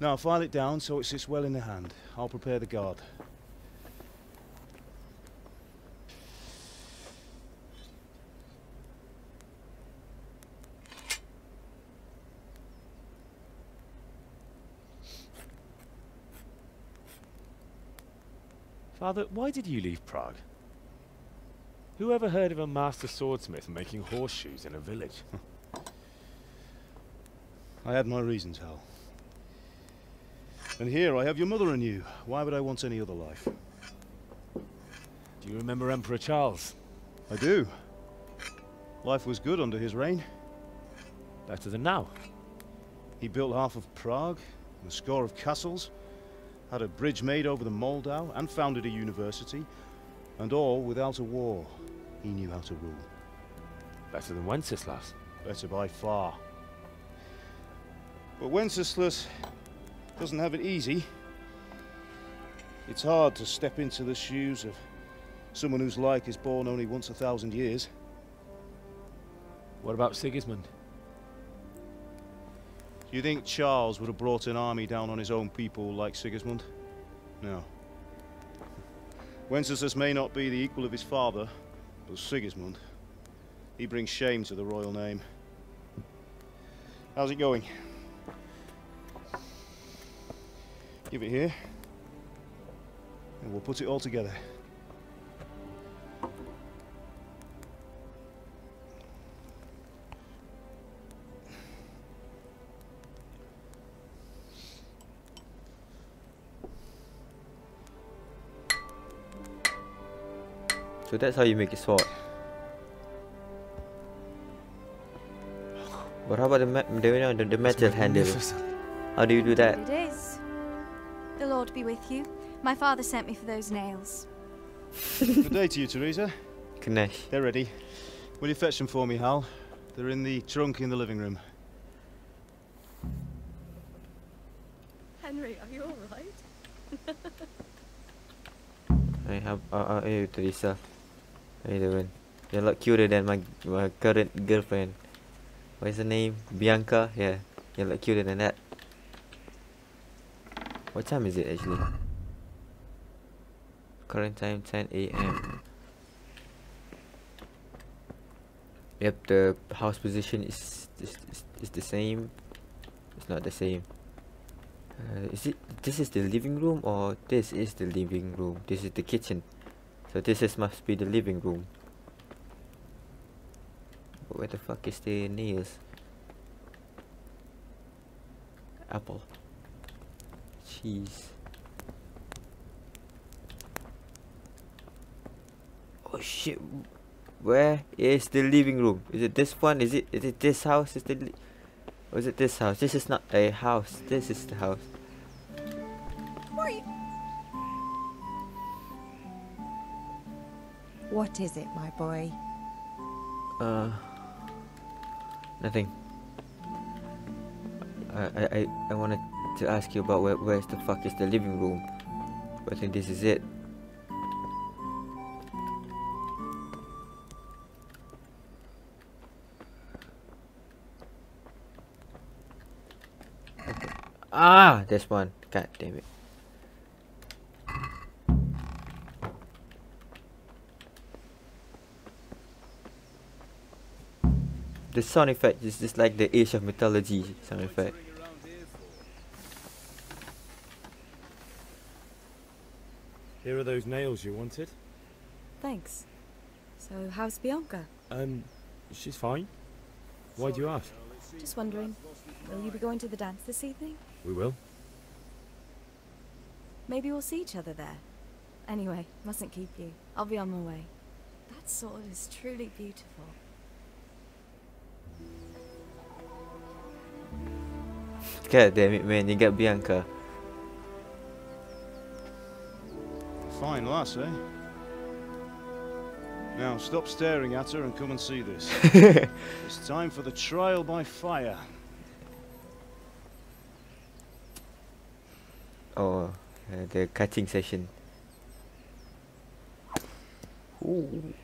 Now file it down so it sits well in the hand. I'll prepare the guard. Father, why did you leave Prague? Who ever heard of a master swordsmith making horseshoes in a village? I had my reasons, Hal. And here I have your mother and you. Why would I want any other life? Do you remember Emperor Charles? I do. Life was good under his reign. Better than now. He built half of Prague, and a score of castles, had a bridge made over the Moldau, and founded a university, and all without a war. He knew how to rule. Better than Wenceslas. Better by far. But Wenceslas doesn't have it easy. It's hard to step into the shoes of someone whose like is born only once 1,000 years. What about Sigismund? Do you think Charles would have brought an army down on his own people like Sigismund? No. Wenceslas may not be the equal of his father, but Sigismund, he brings shame to the royal name. How's it going? Give it here, and we'll put it all together. So that's how you make a sword. But how about the metal handle? How do you do that? It is. The Lord be with you. My father sent me for those nails. Good day to you, Teresa. Kunesh. They're ready. Will you fetch them for me, Hal? They're in the trunk in the living room. Henry, are you all right? I have hey Teresa, how you doing? You're a lot cuter than my current girlfriend. What's her name? Bianca. Yeah, you're a lot cuter than that. What time is it actually? Current time 10 AM. Yep, the house position is the same. It's not the same. Is it? This is the living room, or this is the living room? This is the kitchen, so this is must be the living room. But where the fuck is the nails? Apple, cheese. Oh shit! Where is the living room? Is it this one? Is it this house? Is the or is it this house? This is not a house. This is the house. What is it, my boy? Nothing. I wanted to ask you about where the fuck is the living room? I think this is it. Ah, this one. God damn it. The sound effect is just like the Age of Mythology sound effect. Here are those nails you wanted. Thanks. So, how's Bianca? She's fine. Why do you ask? Just wondering, will you be going to the dance this evening? We will. Maybe we'll see each other there. Anyway, mustn't keep you. I'll be on my way. That sword is truly beautiful. God damn it, man, you got Bianca. Fine lass, eh? Now stop staring at her and come and see this. It's time for the trial by fire. Oh, the cutting session. Ooh.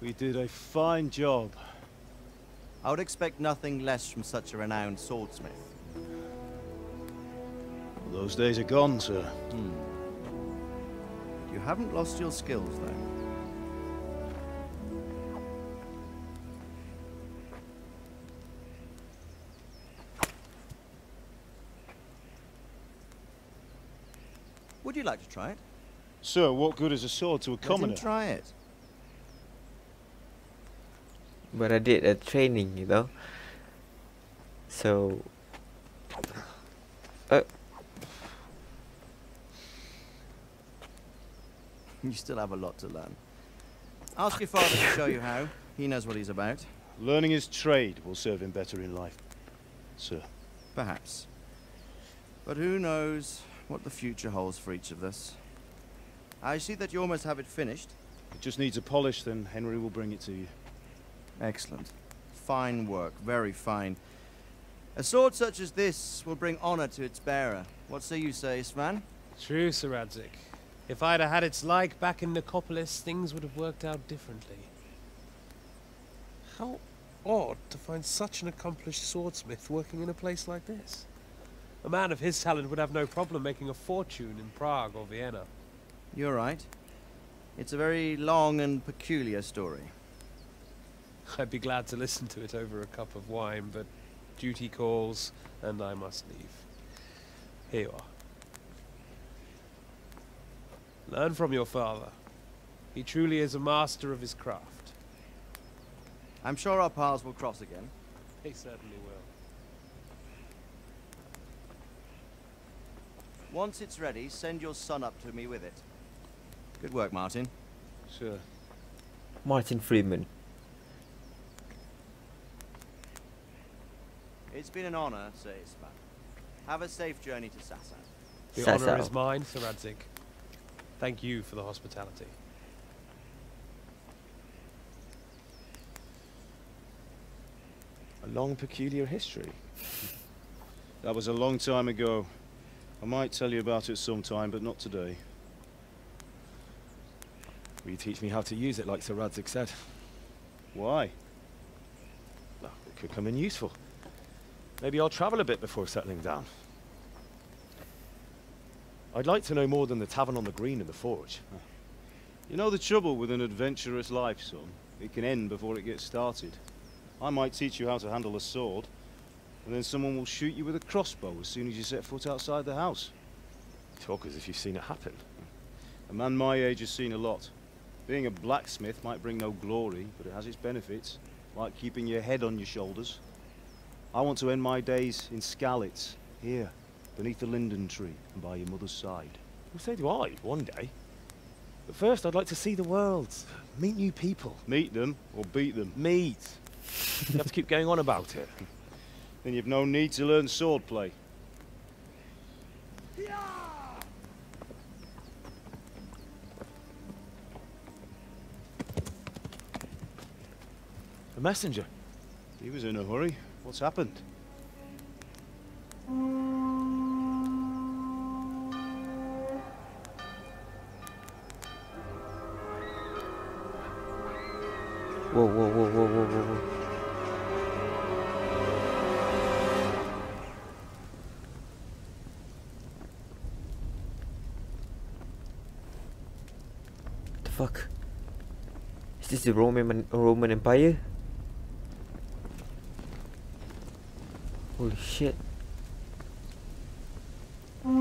We did a fine job. I would expect nothing less from such a renowned swordsmith. Those days are gone, sir. Hmm. You haven't lost your skills, though. Would you like to try it? Sir, what good is a sword to a commoner? Let him try it. But I did a training, you know. So... You still have a lot to learn. Ask your father to show you how. He knows what he's about. Learning his trade will serve him better in life, sir. Perhaps. But who knows what the future holds for each of us. I see that you almost have it finished. It just needs a polish, then Henry will bring it to you. Excellent. Fine work, very fine. A sword such as this will bring honor to its bearer. What say you, Svan? True, Sir Radzig. If I'd have had its like back in Nicopolis, things would have worked out differently. How odd to find such an accomplished swordsmith working in a place like this. A man of his talent would have no problem making a fortune in Prague or Vienna. You're right. It's a very long and peculiar story. I'd be glad to listen to it over a cup of wine, but duty calls and I must leave. Here you are. Learn from your father. He truly is a master of his craft. I'm sure our paths will cross again. They certainly will. Once it's ready, send your son up to me with it. Good work, Martin. Sure. Martin Friedman. It's been an honor, Sir Isma. Have a safe journey to Sasau. The Sasau. Honor is mine, Sir Radzig. Thank you for the hospitality. A long, peculiar history. That was a long time ago. I might tell you about it sometime, but not today. Will you teach me how to use it, like Sir Radzig said? Why? Well, it could come in useful. Maybe I'll travel a bit before settling down. I'd like to know more than the tavern on the green and the forge. You know the trouble with an adventurous life, son? It can end before it gets started. I might teach you how to handle a sword, and then someone will shoot you with a crossbow as soon as you set foot outside the house. Talk as if you've seen it happen. A man my age has seen a lot. Being a blacksmith might bring no glory, but it has its benefits, like keeping your head on your shoulders. I want to end my days in Skalitz, here, beneath the linden tree, and by your mother's side. Well, so do I, one day. But first, I'd like to see the world, meet new people. Meet them, or beat them. Meet. You have to keep going on about it. Then you've no need to learn swordplay. The messenger. He was in a hurry. What's happened? Whoa, whoa, whoa, whoa, whoa, whoa, whoa. The fuck? Is this the Roman Empire? Holy shit. Whoa,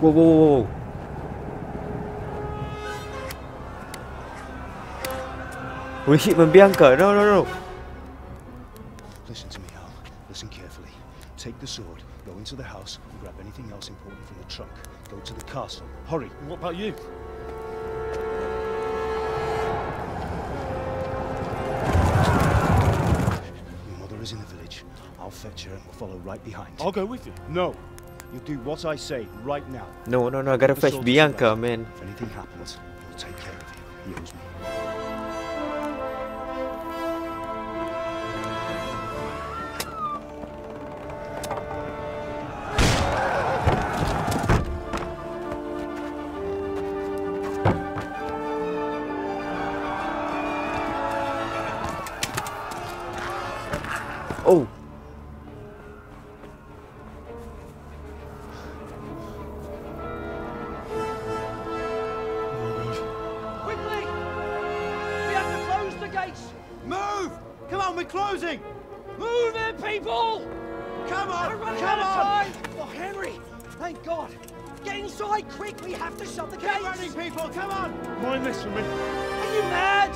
whoa, whoa, whoa. Holy shit, man, Bianca. No, no, no. Listen to me, Al. Listen carefully. Take the sword, go into the house, and grab anything else important from the trunk. Go to the castle. Hurry. What about you? In the village. I'll fetch her and we'll follow right behind. I'll go with you. No. You do what I say right now. No, no, no. I gotta fetch Bianca, man. If anything happens, he'll take care of you. He owes me. Oh. Quickly! We have to close the gates! Move! Come on, we're closing! Move it, people! Come on! We're running out of time! Oh, Henry! Thank God! Get inside quick! We have to shut the gates! Keep running, people! Come on! Mind this for me! Are you mad?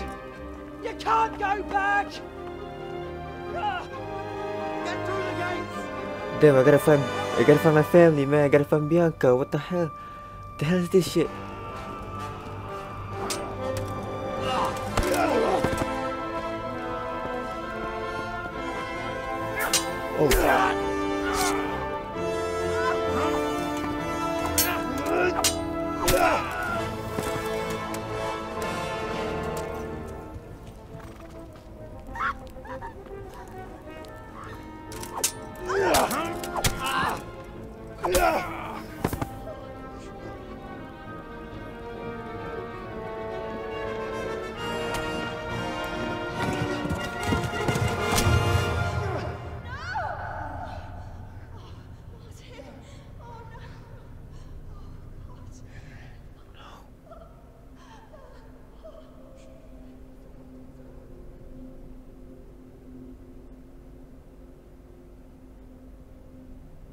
You can't go back! Damn, I gotta find my family, man. I gotta find Bianca. What the hell? The hell is this shit? Oh.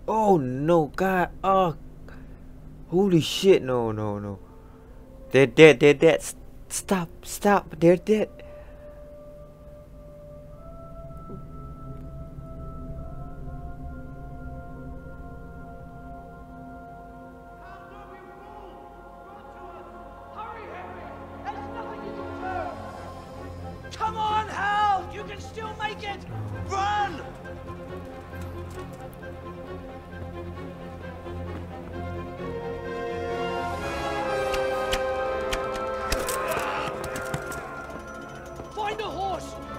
Oh no, God, oh, holy shit, no, no, no. They're dead, stop, stop, they're dead.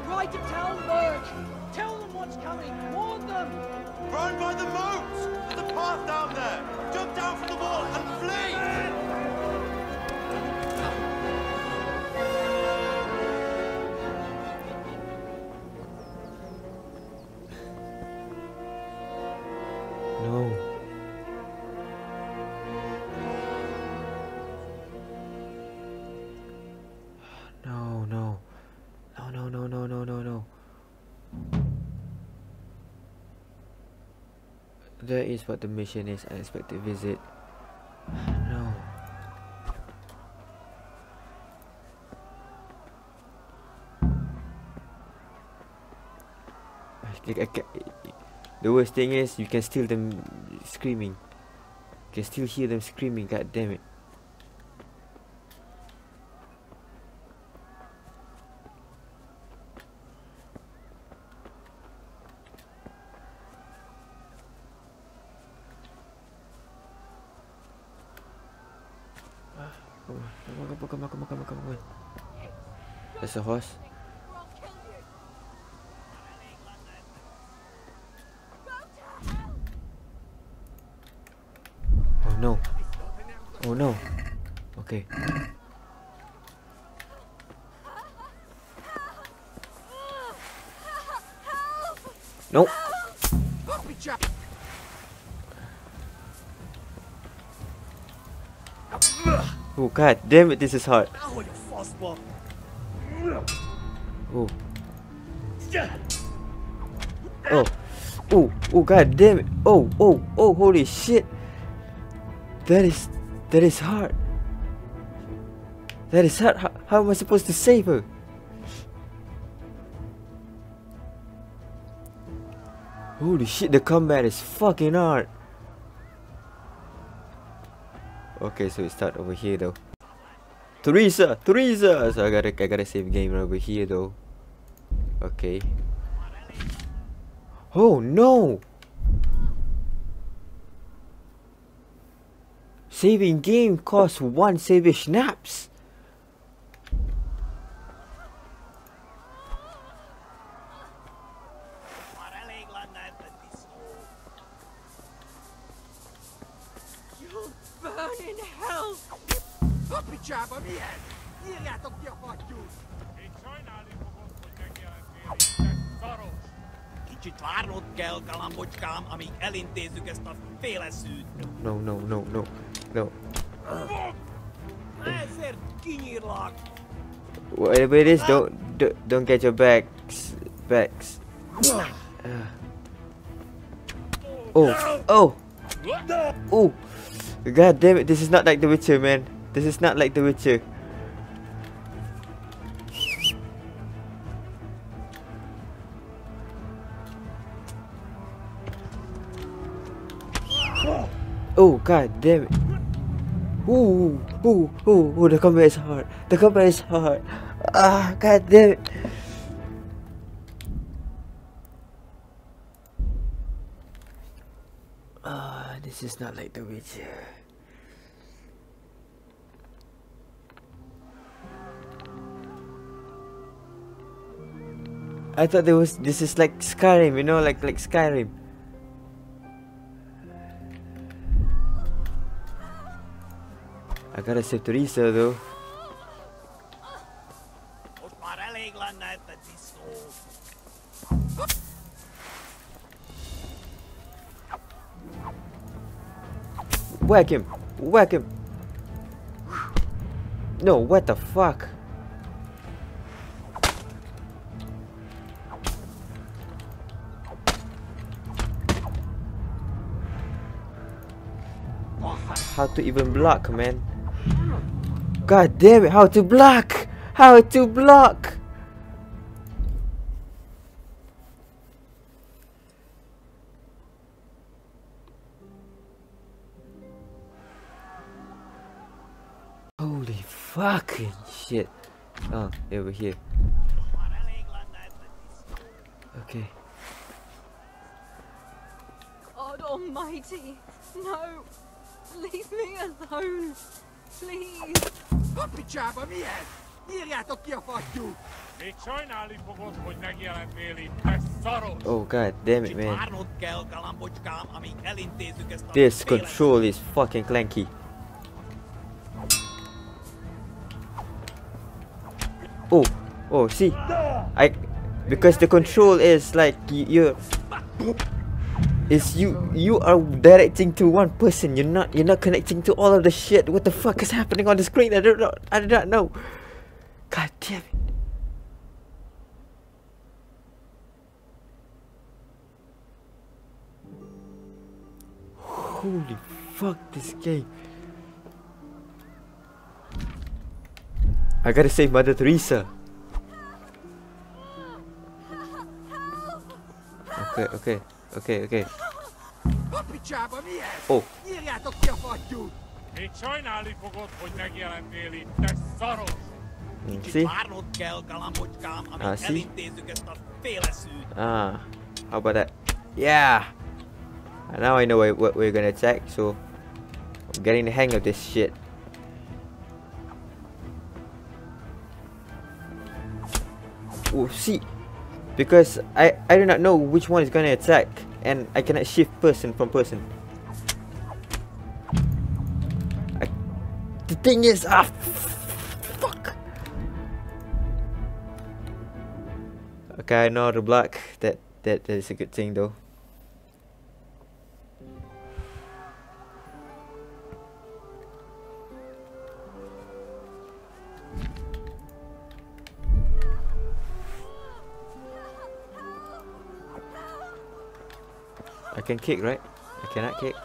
Try to Talmberg. Tell them what's coming. Warn them. Run by the moats. There's a path down there. Jump down from the wall and flee. That is what the mission is, unexpected visit. No. The worst thing is you can still them screaming. You can still hear them screaming, god damn it. Come on. That's a horse. Oh no. Oh no. Okay. Nope. Oh god damn it, this is hard. Oh. Oh. Oh, oh god damn it. Oh, oh, oh, holy shit. That is hard. That is hard. How am I supposed to save her? Holy shit, the combat is fucking hard. Okay, so we start over here though. Teresa. So I gotta save game right over here though. Okay. Oh no! Saving game costs 1 save snaps. No. Whatever it is, don't get your backs. Oh. God damn it! This is not like The Witcher, man. This is not like The Witcher. Oh god damn it! Ooh, the combat is hard. The combat is hard. Ah, god damn it! Ah, this is not like The Witcher. I thought there was. This is like Skyrim, you know, like Skyrim. I gotta save Teresa though. Whack him. No, what the fuck? How to even block, man? God damn it, how to block! How to block! Holy fucking shit. Oh, yeah, we're here. Okay. God almighty, no! Leave me alone! Please! Puppy jab on me head! Írjátok ki a fagyút! Oh god damn it, man. This control is fucking clanky. Oh, oh, see, because the control is like you are directing to one person. You're not connecting to all of the shit. What the fuck is happening on the screen? I do not know. God damn it. Holy fuck, this game. I gotta save Mother Teresa. Okay, okay, okay, okay. Oh. See? See? Ah, how about that? Yeah! And now I know what we're gonna attack, so I'm getting the hang of this shit. Oh, see, because I do not know which one is gonna attack, and I cannot shift person from person. The thing is, fuck. Okay, I know how to block. That is a good thing though. I can kick, right? I cannot kick.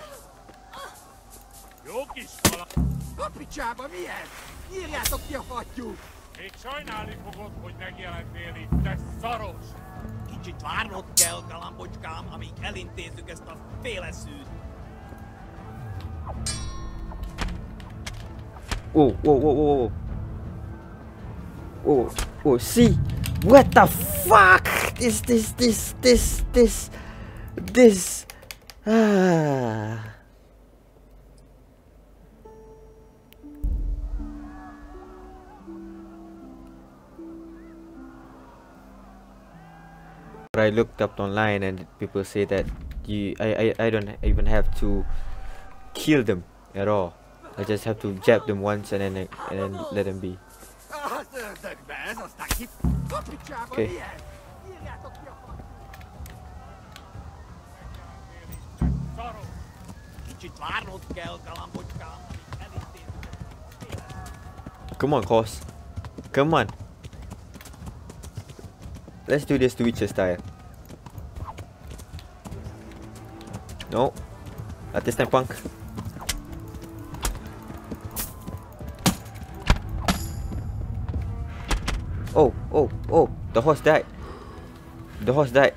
Whoa, whoa, whoa, whoa, whoa. Oh, see? What the fuck? This I looked up online and people say that I don't even have to kill them at all. I just have to jab them once and then let them be. Okay. Come on, Koss. Come on. Let's do this Witcher style. No. At this time, punk. Oh, oh, oh. The horse died. The horse died.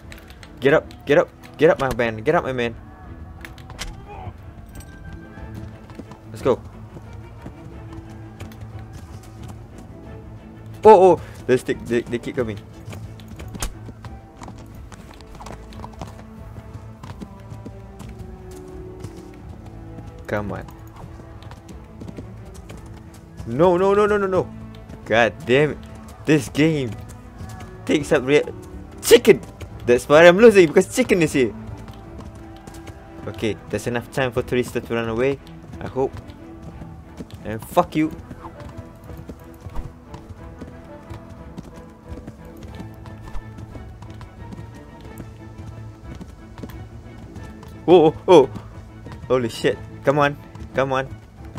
Get up, get up. Get up, my man. Get up, my man. Let's go. Oh, oh, they keep coming. Come on. No, no, no, no, no, no. God damn it. This game takes up real chicken. That's why I'm losing, because chicken is here. Okay, there's enough time for Teresa to run away, I hope. And fuck you. Oh, oh, holy shit. Come on, come on.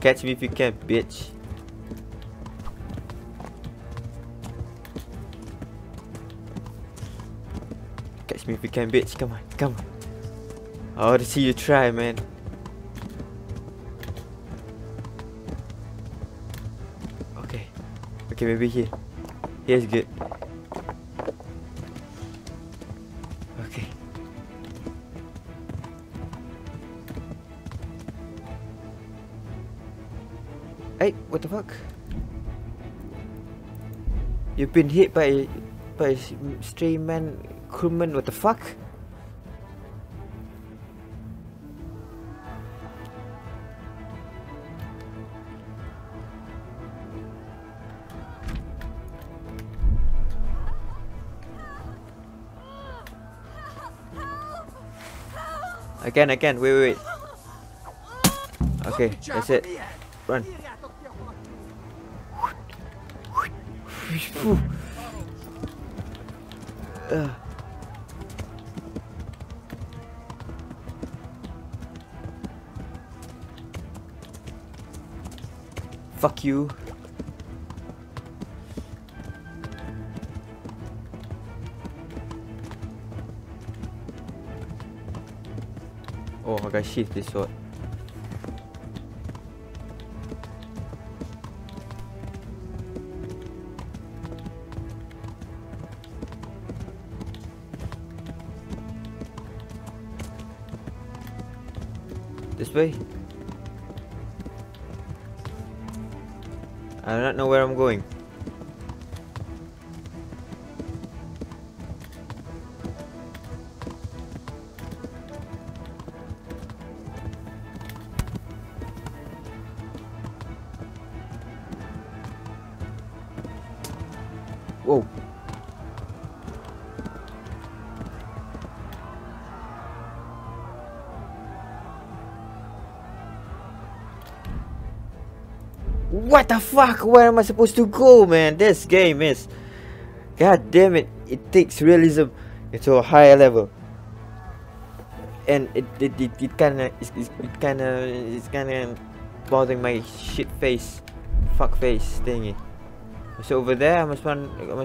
Catch me if you can, bitch. Catch me if you can, bitch. Come on, come on. I want to see you try, man. Okay, maybe here. Here's good. Okay. Hey, what the fuck? You've been hit by a stray man, crewman. What the fuck? Again, wait. Okay, that's it. Run. Fuck you. Oh, I gotta shift this sword. This way? I don't know where I'm going. Whoa. What the fuck? Where am I supposed to go, man? This game is... God damn it. It takes realism into a higher level. And it's kinda bothering my shit face. Fuck face thingy. So over there, I must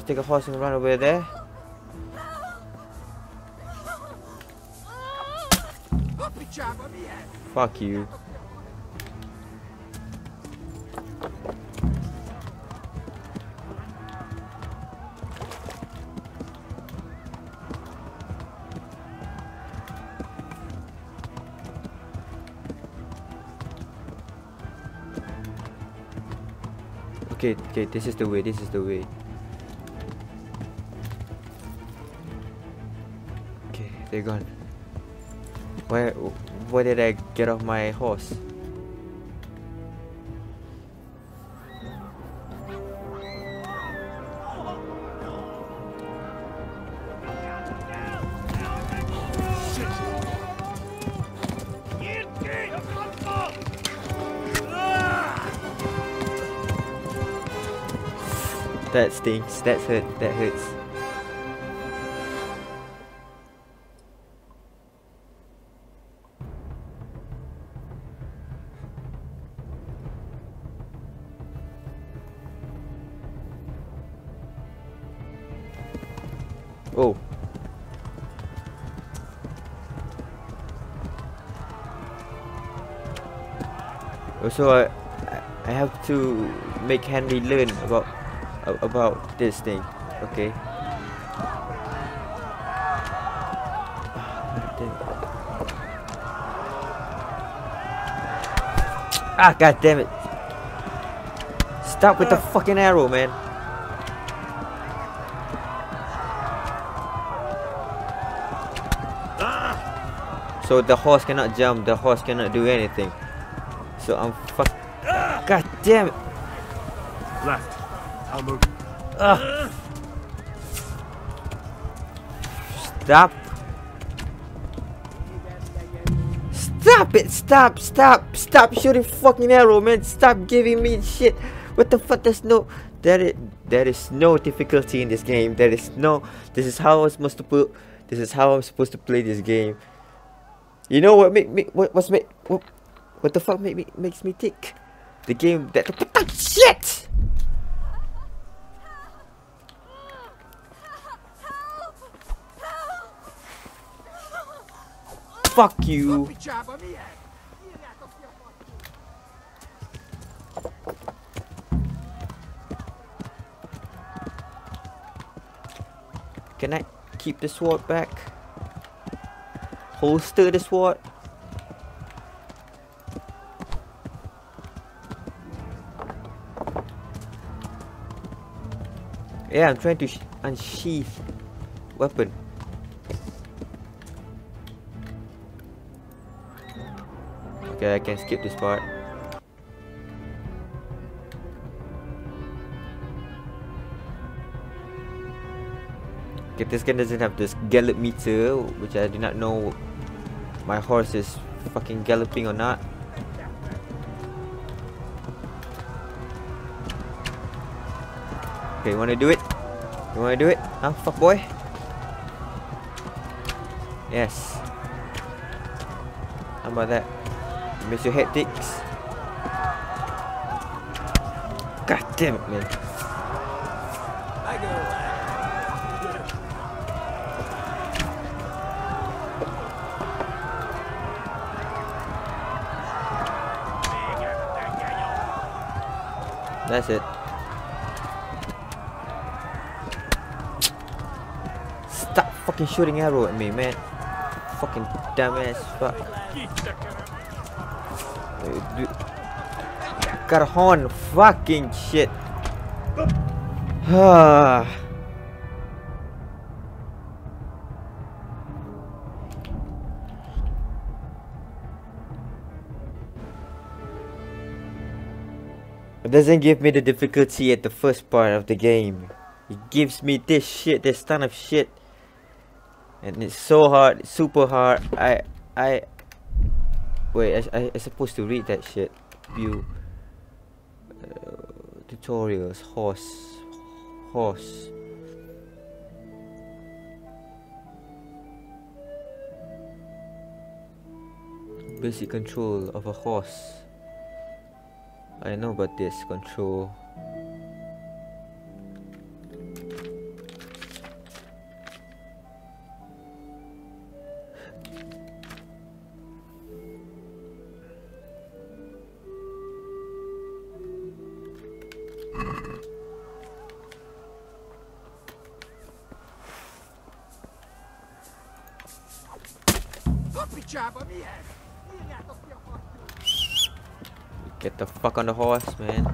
take a horse and run over there. Fuck you. Okay, this is the way. Okay, they're gone. Where did I get off my horse? That stinks, that hurts. Oh. Also, I have to make Henry learn about this thing, okay? Ah, god damn it! Stop with the fucking arrow, man. So the horse cannot jump. The horse cannot do anything. So I'm fuck. God damn it! Left. Stop shooting fucking arrow, man. Stop giving me shit. What the fuck? There is no difficulty in this game. This is how I'm supposed to play this game. You know what make me what the fuck makes me tick? The game that shit. Fuck you. Can I keep the sword back? Holster the sword. Yeah, I'm trying to unsheath weapon. Okay, I can skip this part. Okay, this gun doesn't have the gallop meter, which I do not know my horse is fucking galloping or not. Okay, you wanna do it? You wanna do it? Huh, fuck boy? Yes. How about that? You miss your head ticks. God damn it, man. That's it. Stop fucking shooting arrow at me, man. Fucking dumbass fuck. Got a horn. Fucking shit. It doesn't give me the difficulty at the first part of the game. It gives me this shit, this ton of shit, and it's so hard, it's super hard. I supposed to read that shit. You tutorials, horse. Basic control of a horse. I know about this control. Get the fuck on the horse, man.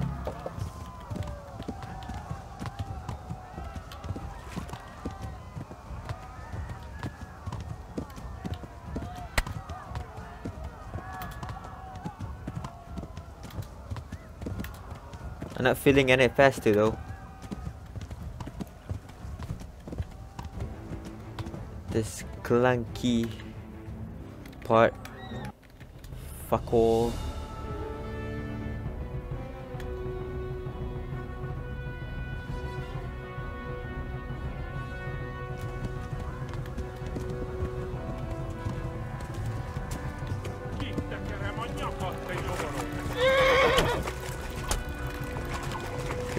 I'm not feeling any faster though. This clunky part. Fuck all.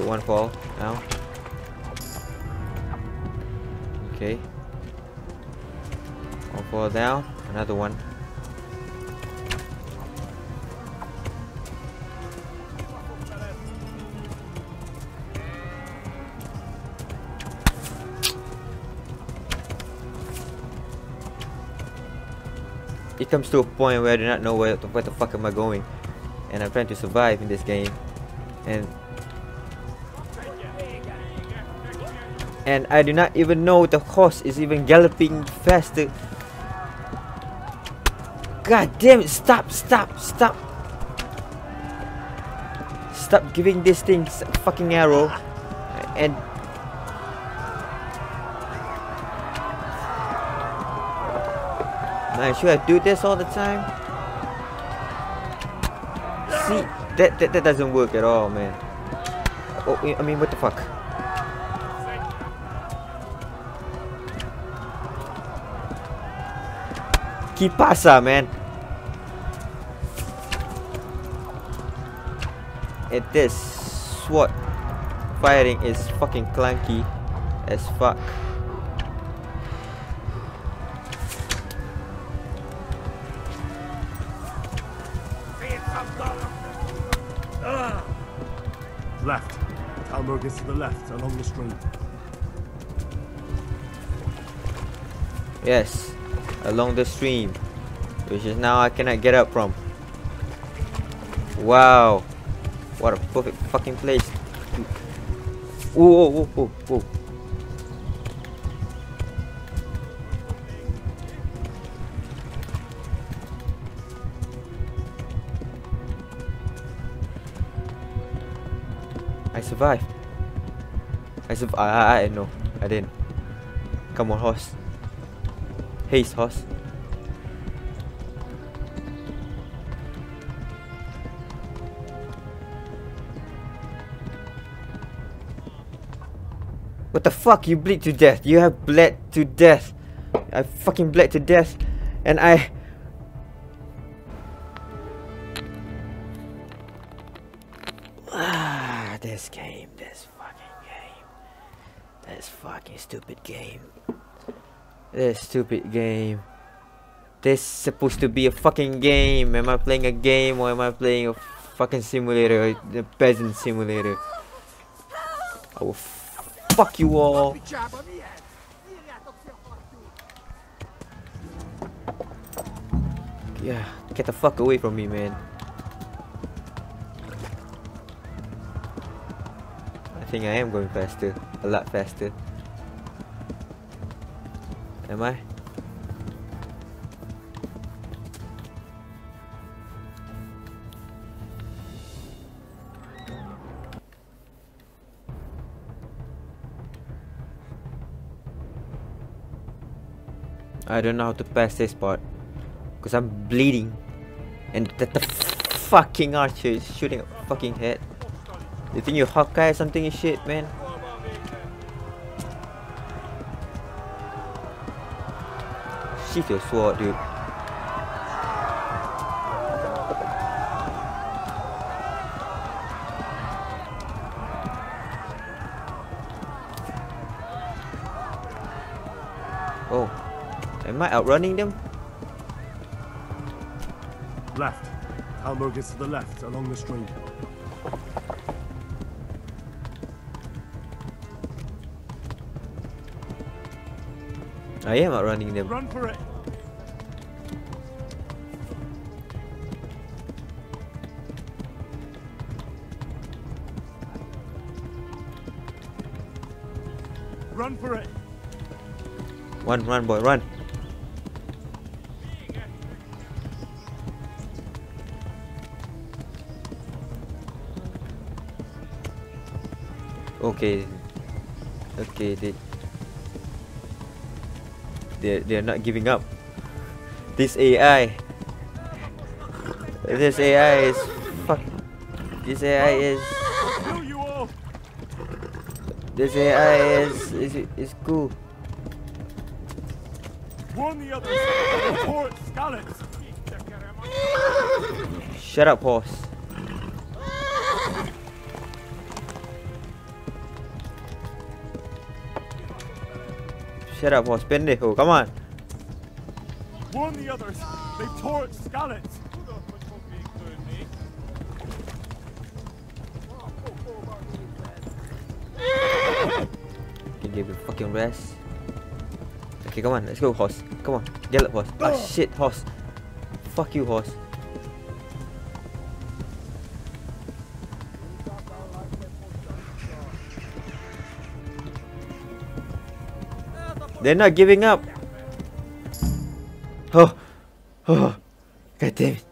One fall now. Okay. One fall down. Another one. It comes to a point where I do not know where the fuck am I going, and I'm trying to survive in this game, and I do not even know the horse is even galloping faster. God damn it, stop. Stop giving this thing a fucking arrow. And man, should I do this all the time? See, that doesn't work at all, man. Oh, I mean, what the fuck? Que pasa, man? And this SWAT firing is fucking clunky as fuck. Left. Talmberg is to the left along the stream. Yes. Along the stream, which is now I cannot get up from. Wow, what a perfect fucking place. Whoa, whoa, whoa, whoa, whoa. I survived. I know I didn't. Come on, horse. Haste, horse. What the fuck? You bleed to death. You have bled to death. I fucking bled to death. And I... Ah, this game. This fucking game. This fucking stupid game. This stupid game. This supposed to be a fucking game. Am I playing a game or am I playing a fucking simulator? A peasant simulator. I will fuck you all. Yeah, get the fuck away from me, man. I think I am going faster. A lot faster. Am I? I don't know how to pass this part because I'm bleeding and the fucking archer is shooting a fucking head. You think you're Hawkeye or something, you shit, man? Sheath your sword, dude. Am I outrunning them? Left. Talmberg is to the left along the stream. I am outrunning them. Run for it. Run for it. Run, run, boy, run. Okay, they're not giving up. This AI is cool. Warn the others before it's Skalitz. Shut up, horse. Shut up, horse, pendejo, come on. Warn the others. They tore at Skalitz. Can give him fucking rest. Okay, come on, let's go, horse. Come on, get up, horse. Ah, shit, horse. Fuck you, horse. They're not giving up. Oh, God damn it.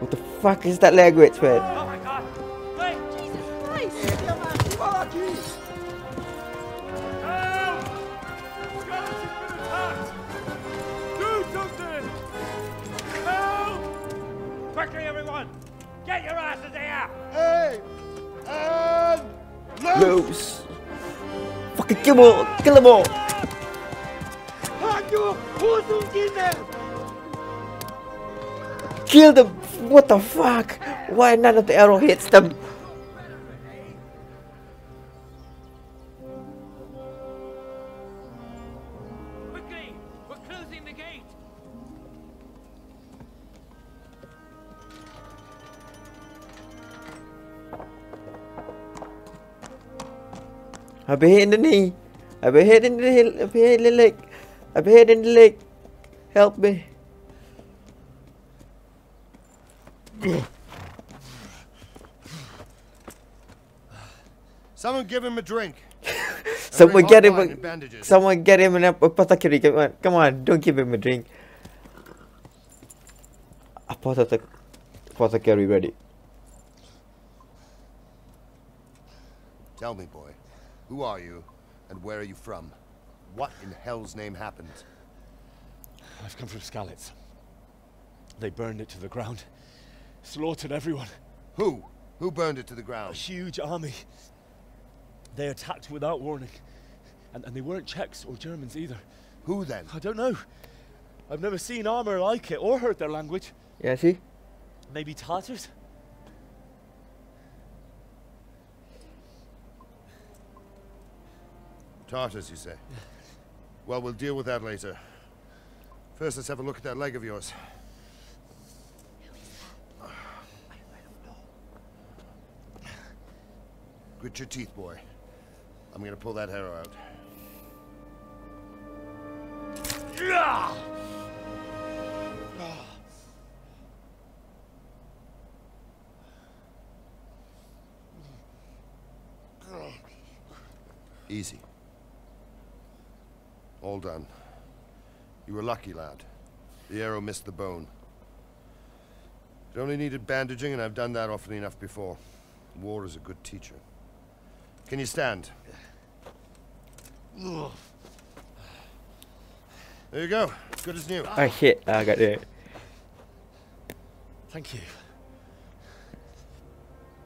What the fuck is that language, man? Oh my God. Wait, Jesus Christ. Get your asses here! Hey! And loose! Fucking kill them all! Kill them all! Kill them! What the fuck? Why none of the arrow hits them? I've been hit in the knee. I've been hit in the hill. I've been hit in the leg. I've been hit in the leg. Help me. Someone give him a drink. Someone get him a bandages. Someone get him an apothecary. Come on, come on. Don't give him a drink. Apothecary ready. Tell me, boy. Who are you, and where are you from? What in hell's name happened? I've come from Skalitz. They burned it to the ground. Slaughtered everyone. Who? Who burned it to the ground? A huge army. They attacked without warning. And they weren't Czechs or Germans either. Who then? I don't know. I've never seen armor like it or heard their language. Yeah, see? Maybe Tatars? Tatars, you say? Well, we'll deal with that later. First, let's have a look at that leg of yours. Grit your teeth, boy. I'm gonna pull that arrow out. Easy. All done. You were lucky, lad. The arrow missed the bone. It only needed bandaging, and I've done that often enough before. War is a good teacher. Can you stand? There you go. Good as new. Oh shit, I got it. Thank you.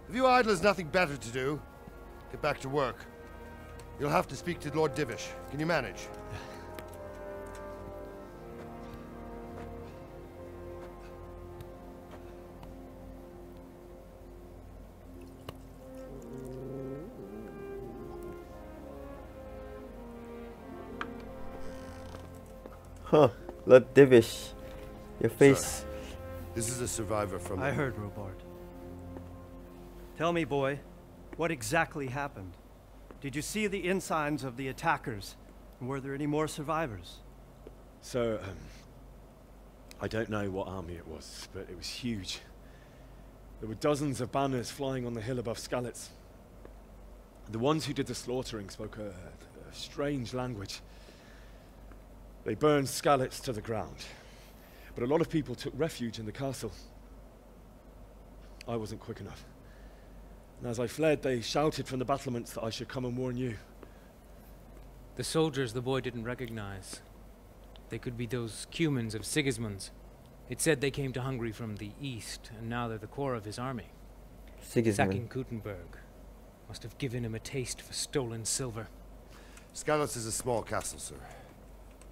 If you idlers nothing better to do, get back to work. You'll have to speak to Lord Divish. Can you manage? Huh, Lord Divish, your face. Sir, this is a survivor from... I heard, Robard. Tell me, boy, what exactly happened? Did you see the ensigns of the attackers? And were there any more survivors? So, I don't know what army it was, but it was huge. There were dozens of banners flying on the hill above Skalitz. The ones who did the slaughtering spoke a strange language. They burned Skalitz to the ground, but a lot of people took refuge in the castle. I wasn't quick enough, and as I fled, they shouted from the battlements that I should come and warn you. The soldiers the boy didn't recognize. They could be those Cumans of Sigismund's. It said they came to Hungary from the east, and now they're the core of his army. Sigismund. Sacking Kuttenberg must have given him a taste for stolen silver. Skalitz is a small castle, sir.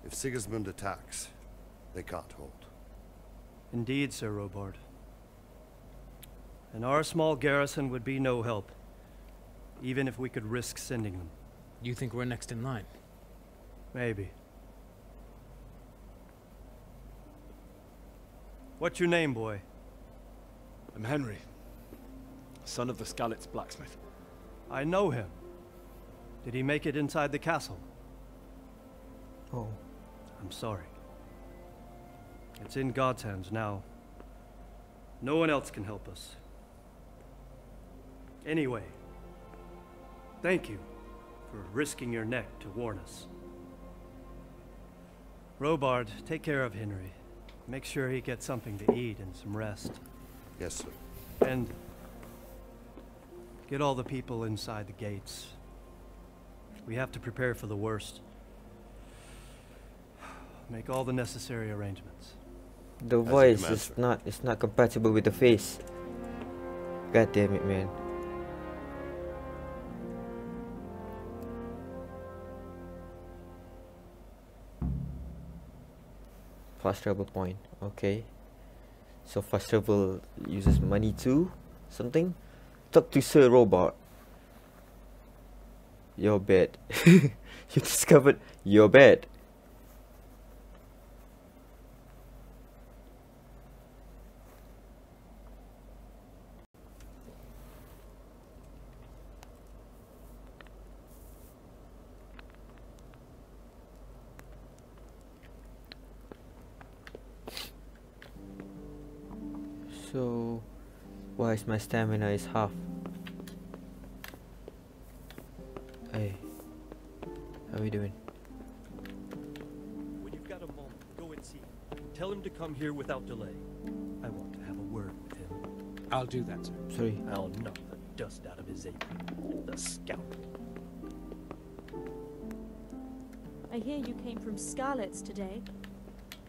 If Sigismund attacks, they can't hold. Indeed, Sir Robard. And our small garrison would be no help, even if we could risk sending them. You think we're next in line? Maybe. What's your name, boy? I'm Henry, son of the Skalitz blacksmith. I know him. Did he make it inside the castle? Oh. I'm sorry. It's in God's hands now. No one else can help us. Anyway, thank you for risking your neck to warn us. Robard, take care of Henry. Make sure he gets something to eat and some rest. Yes, sir. And get all the people inside the gates. We have to prepare for the worst. Make all the necessary arrangements. The voice is not compatible with the face. God damn it, man. Fast travel point. Okay. So fast travel uses money too? Something? Talk to Sir Robard. Your bed. You discovered your bed. So, why is my stamina is half? Hey, how are we doing? When you've got a moment, go and see him. Tell him to come here without delay. I want to have a word with him. I'll do that, sir. Sorry. I'll knock the dust out of his apron. The scoundrel. I hear you came from Skalitz today.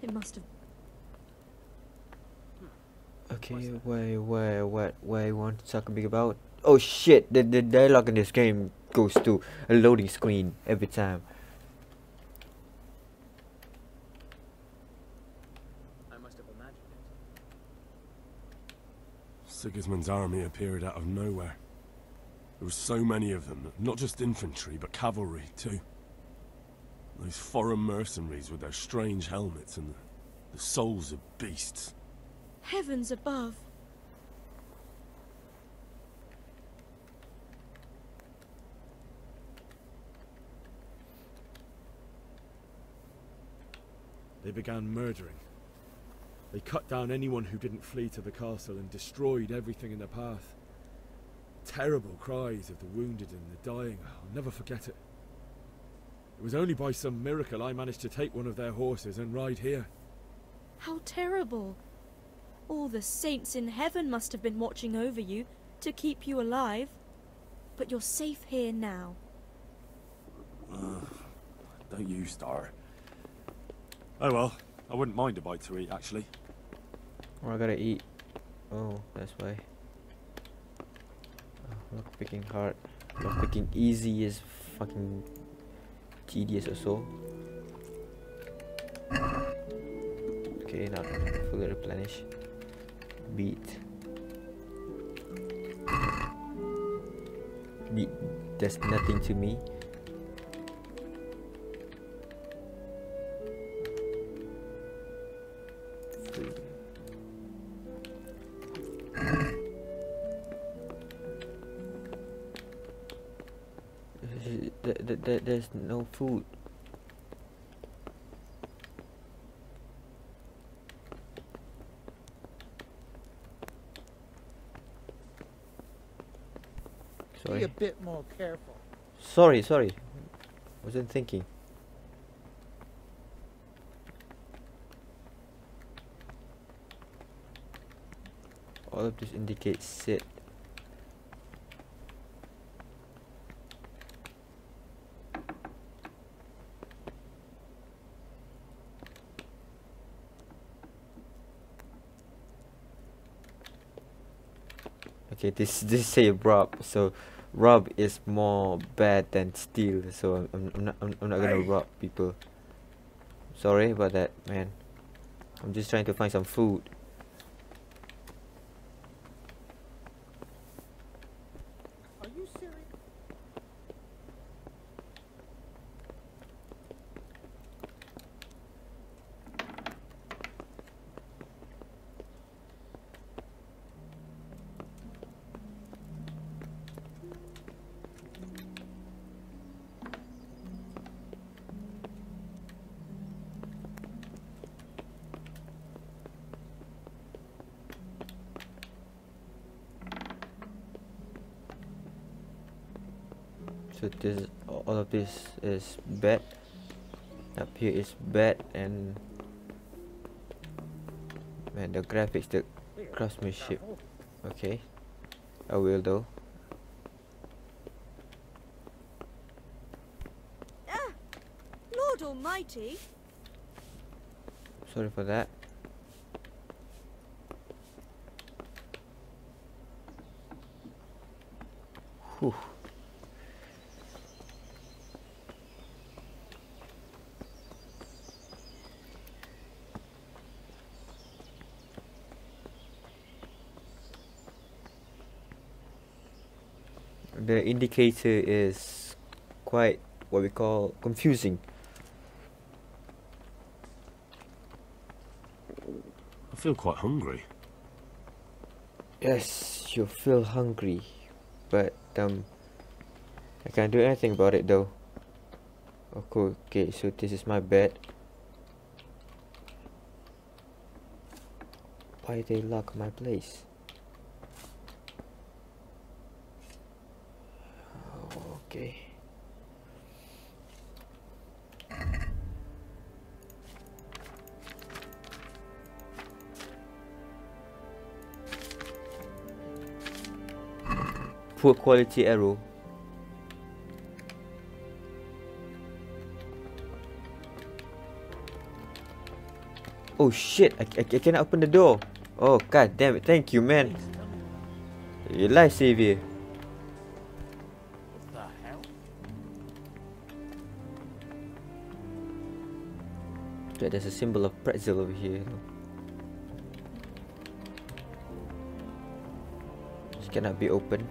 It must have. Okay, wait, want to talk a bit about? Oh shit, the dialogue in this game goes to a loading screen every time. I must have imagined it. Sigismund's army appeared out of nowhere. There were so many of them, not just infantry, but cavalry too. Those foreign mercenaries with their strange helmets and the souls of beasts. Heavens above. They began murdering. They cut down anyone who didn't flee to the castle and destroyed everything in their path. Terrible cries of the wounded and the dying. I'll never forget it. It was only by some miracle I managed to take one of their horses and ride here. How terrible. All the saints in heaven must have been watching over you to keep you alive. But you're safe here now. Don't you star. Oh well, I wouldn't mind a bite to eat, actually. Well, I gotta eat. Oh, that's why. I'm not picking hard. I'm not picking easy is fucking tedious or so. Okay, now fully replenish. Beat. That's nothing to me. There's no food. Sorry. Be a bit more careful. Sorry. Wasn't thinking. All of this indicates sit. Okay, this say rob, so rob is more bad than steal, so I'm not gonna rob people. Sorry about that, man. I'm just trying to find some food. Are you serious? So this, all of this is bad. Up here is bad, and man, the graphics, the craftsmanship. Okay, I will though. Ah, Lord Almighty. Sorry for that. Whew. The indicator is quite what we call confusing. I feel quite hungry. Yes, you feel hungry, but I can't do anything about it though. Okay, so this is my bed. Why they lock my place? Okay. Poor quality arrow. Oh shit, I cannot open the door. Oh, god damn it. Thank you, man. Your lifesaver. What the hell? Yeah, there's a symbol of pretzel over here. This cannot be opened.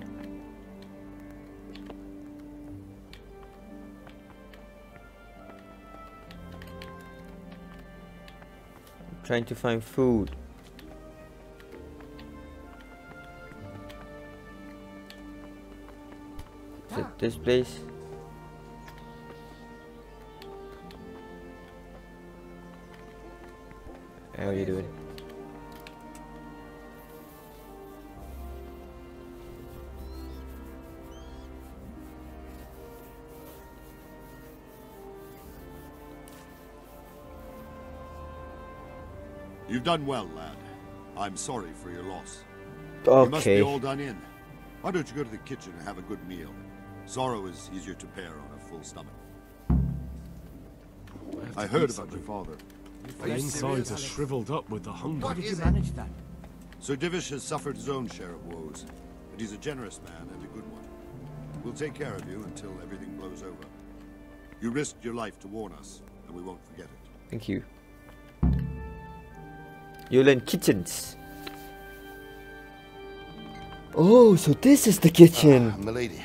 I'm trying to find food. This place. How are you doing? You've done well, lad. I'm sorry for your loss. Okay. You must be all done in. Why don't you go to the kitchen and have a good meal? Sorrow is easier to bear on a full stomach. I heard about your father. The insides are shriveled up with the hunger. How did you manage that? Sir Divish has suffered his own share of woes, but he's a generous man and a good one. We'll take care of you until everything blows over. You risked your life to warn us, and we won't forget it. Thank you. You learn kitchens. Oh, so this is the kitchen. Milady.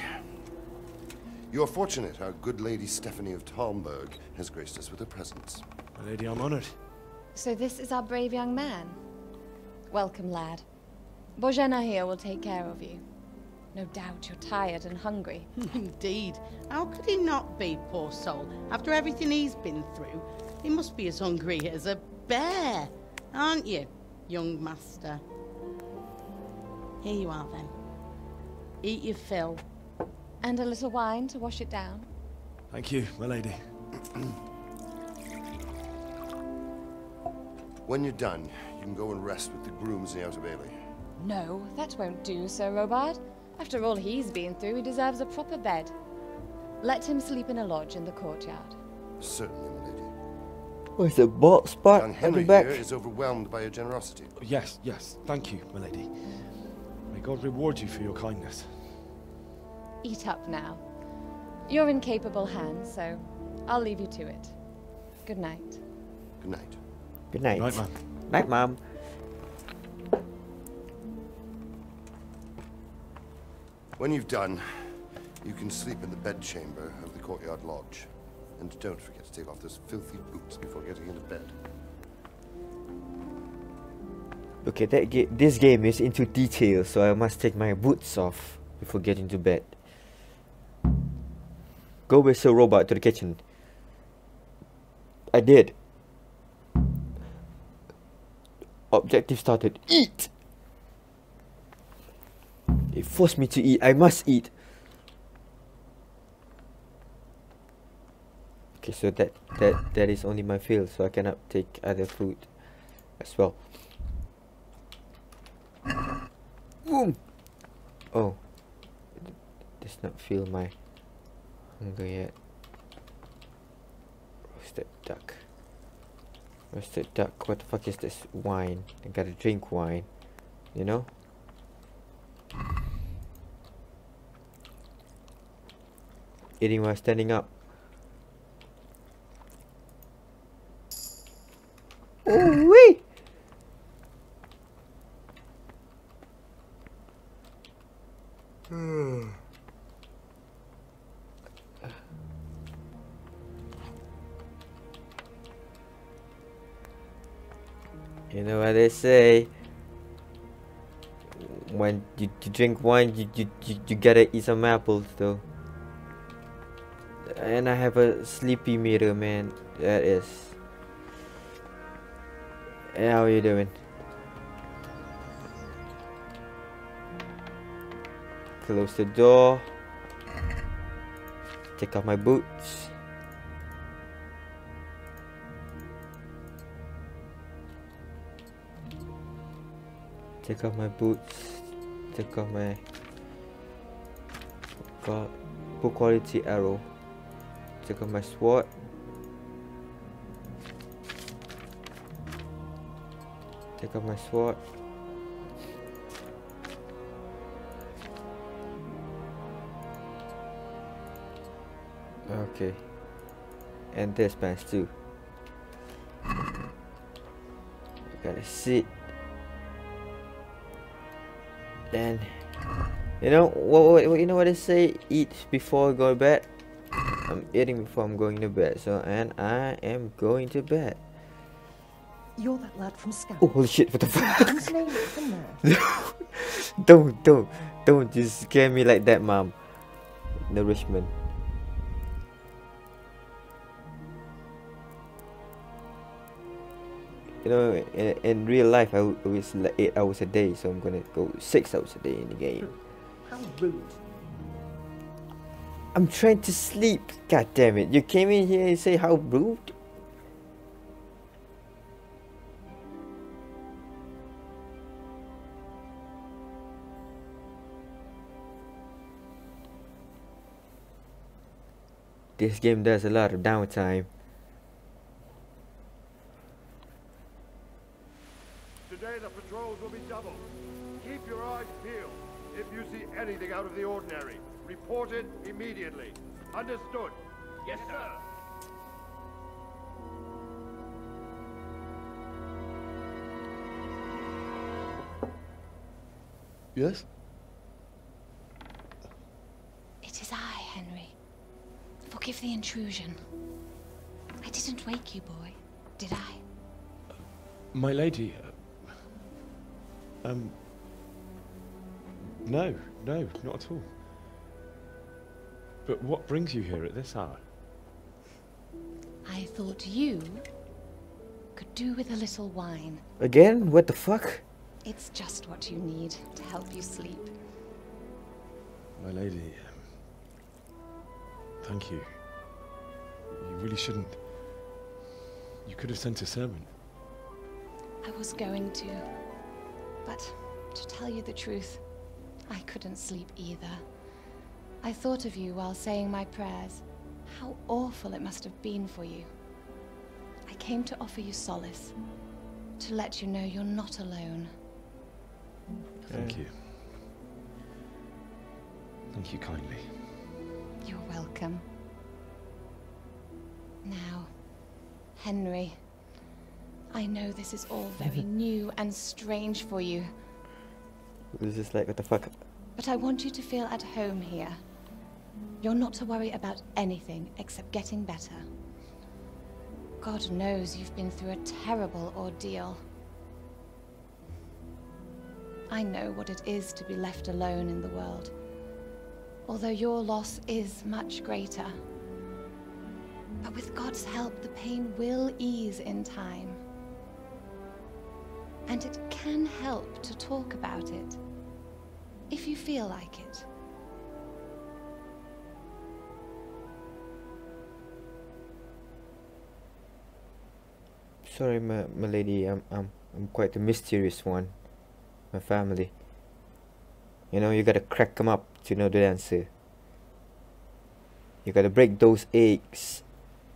You are fortunate our good lady Stephanie of Talmberg has graced us with her presence. My lady, I'm honored. So this is our brave young man. Welcome, lad. Bożena here will take care of you. No doubt you're tired and hungry. Indeed. How could he not be, poor soul? After everything he's been through, he must be as hungry as a bear. Aren't you, young master? Here you are, then. Eat your fill. And a little wine to wash it down. Thank you, my lady. When you're done, you can go and rest with the grooms in the outer bailey. No, that won't do, Sir Robard. After all he's been through, he deserves a proper bed. Let him sleep in a lodge in the courtyard. Certainly, my lady. Where's the bot spot? Young Henry here is overwhelmed by your generosity. Yes, yes. Thank you, my lady. May God reward you for your kindness. Eat up now. You're in capable hands, so I'll leave you to it. Good night. Good night. Good night. Night, Mom. Night, Mom. When you've done, you can sleep in the bedchamber of the courtyard lodge. And don't forget to take off those filthy boots before getting into bed. Okay, this game is into detail, so I must take my boots off before getting to bed. Go with Sir Robard to the kitchen. I did. Objective started. Eat! It forced me to eat. I must eat. Okay, so that is only my fill, so I cannot take other food as well. Boom! Oh. Does not feel my hunger yet. Roasted duck. Roasted duck. What the fuck is this? Wine. I gotta drink wine. You know? Eating while standing up. Oh, wait! You know what they say, when you drink wine, you gotta eat some apples though. And I have a sleepy meter, man. That is. How are you doing? Close the door. Take off my boots. Take off my boots. Take off my poor quality arrow. Take off my sword. Take off my sword. Okay. And this man's too. Gotta sit. And you know what? You know what they say? Eat before going to bed. I'm eating before I'm going to bed. So and I am going to bed. You're that lad from Scout. Oh holy shit! What the fuck? His name is in there. Don't you scare me like that, Mom. Nourishment. You know, in real life, I always like 8 hours a day, so I'm gonna go 6 hours a day in the game. How rude! I'm trying to sleep. God damn it! You came in here and say how rude. This game does a lot of downtime. Today the patrols will be doubled. Keep your eyes peeled. If you see anything out of the ordinary, report it immediately. Understood? Yes, sir. Yes? It is I, Henry. Forgive the intrusion. I didn't wake you, boy, did I? My lady, no, not at all. But what brings you here at this hour? I thought you could do with a little wine. Again? What the fuck? It's just what you need to help you sleep. My lady, thank you. You really shouldn't. You could have sent a servant. I was going to, but to tell you the truth, I couldn't sleep either. I thought of you while saying my prayers. How awful it must have been for you. I came to offer you solace, to let you know you're not alone. Thank you. Thank you kindly. You're welcome. Now, Henry, I know this is all very new and strange for you. This is like, what the fuck? But I want you to feel at home here. You're not to worry about anything except getting better. God knows you've been through a terrible ordeal. I know what it is to be left alone in the world. Although your loss is much greater. But with God's help, the pain will ease in time. And it can help to talk about it, if you feel like it. Sorry, my lady, I'm quite a mysterious one. My family. You know, you gotta crack them up to know the answer. You gotta break those eggs,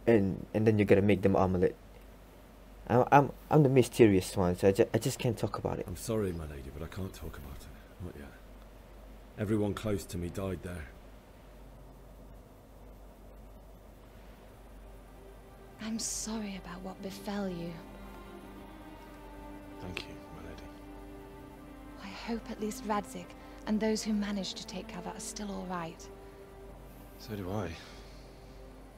and then you gotta make them omelette. I'm the mysterious one, so I just can't talk about it. I'm sorry, my lady, but I can't talk about it. Not yet. Everyone close to me died there. I'm sorry about what befell you. Thank you, my lady. I hope at least Radzig and those who managed to take cover are still all right. So do I.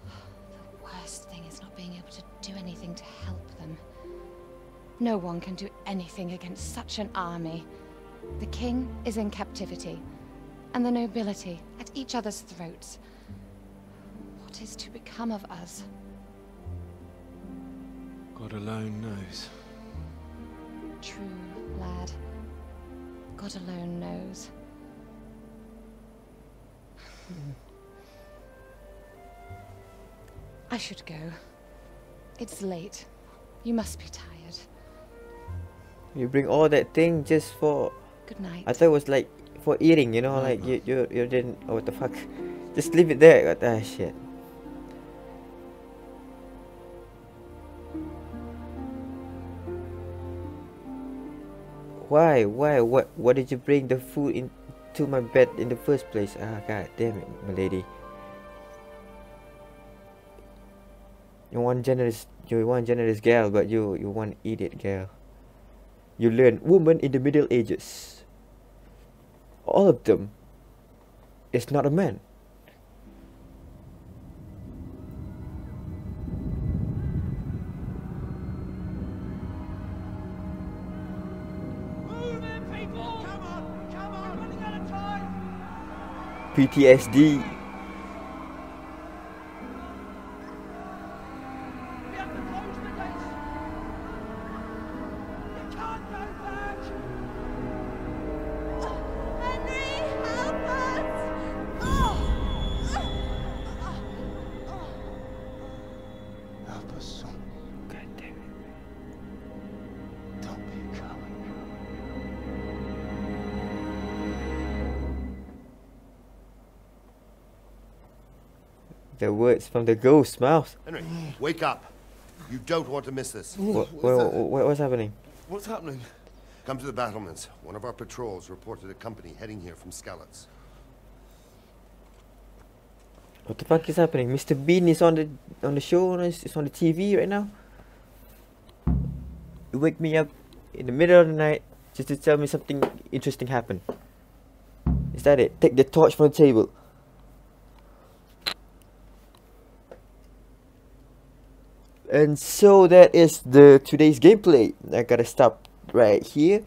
The worst thing is not being able to do anything to help them. No one can do anything against such an army. The king is in captivity, and the nobility at each other's throats. What is to become of us? God alone knows. True, lad. God alone knows. I should go. It's late. You must be tired. You bring all that thing just for... Good night. I thought it was like for eating, you know, no, like no. You didn't... Oh, what the fuck? Just leave it there. Ah, shit. Why? Why? What did you bring the food into my bed in the first place? Ah, god damn it, my lady. You want generous girl, but you want idiot girl. You learn woman in the Middle Ages. All of them is not a man. PTSD. We have to close the gates. You can't go back. Henry, help us. Help us, son. God damn it. Don't be a coward. The words from the ghost's mouth. Henry, wake up. You don't want to miss this. What's happening? What's happening? Come to the battlements. One of our patrols reported a company heading here from Skalitz. What the fuck is happening? Mr. Bean is on the show, it's on the TV right now. You wake me up in the middle of the night just to tell me something interesting happened. Is that it? Take the torch from the table. And so that is today's gameplay. I gotta stop right here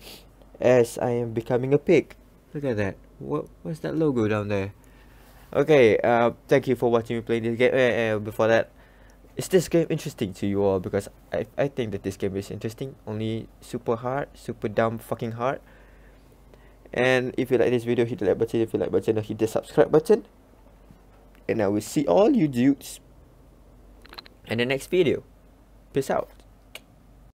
as I am becoming a pig. Look at that. What's that logo down there? Okay, thank you for watching me play this game. Before that, is this game interesting to you all? Because I think that this game is interesting. Only super hard, super dumb fucking hard. And if you like this video, hit the like button. If you like button, hit the subscribe button. And I will see all you dudes in the next video. Peace out.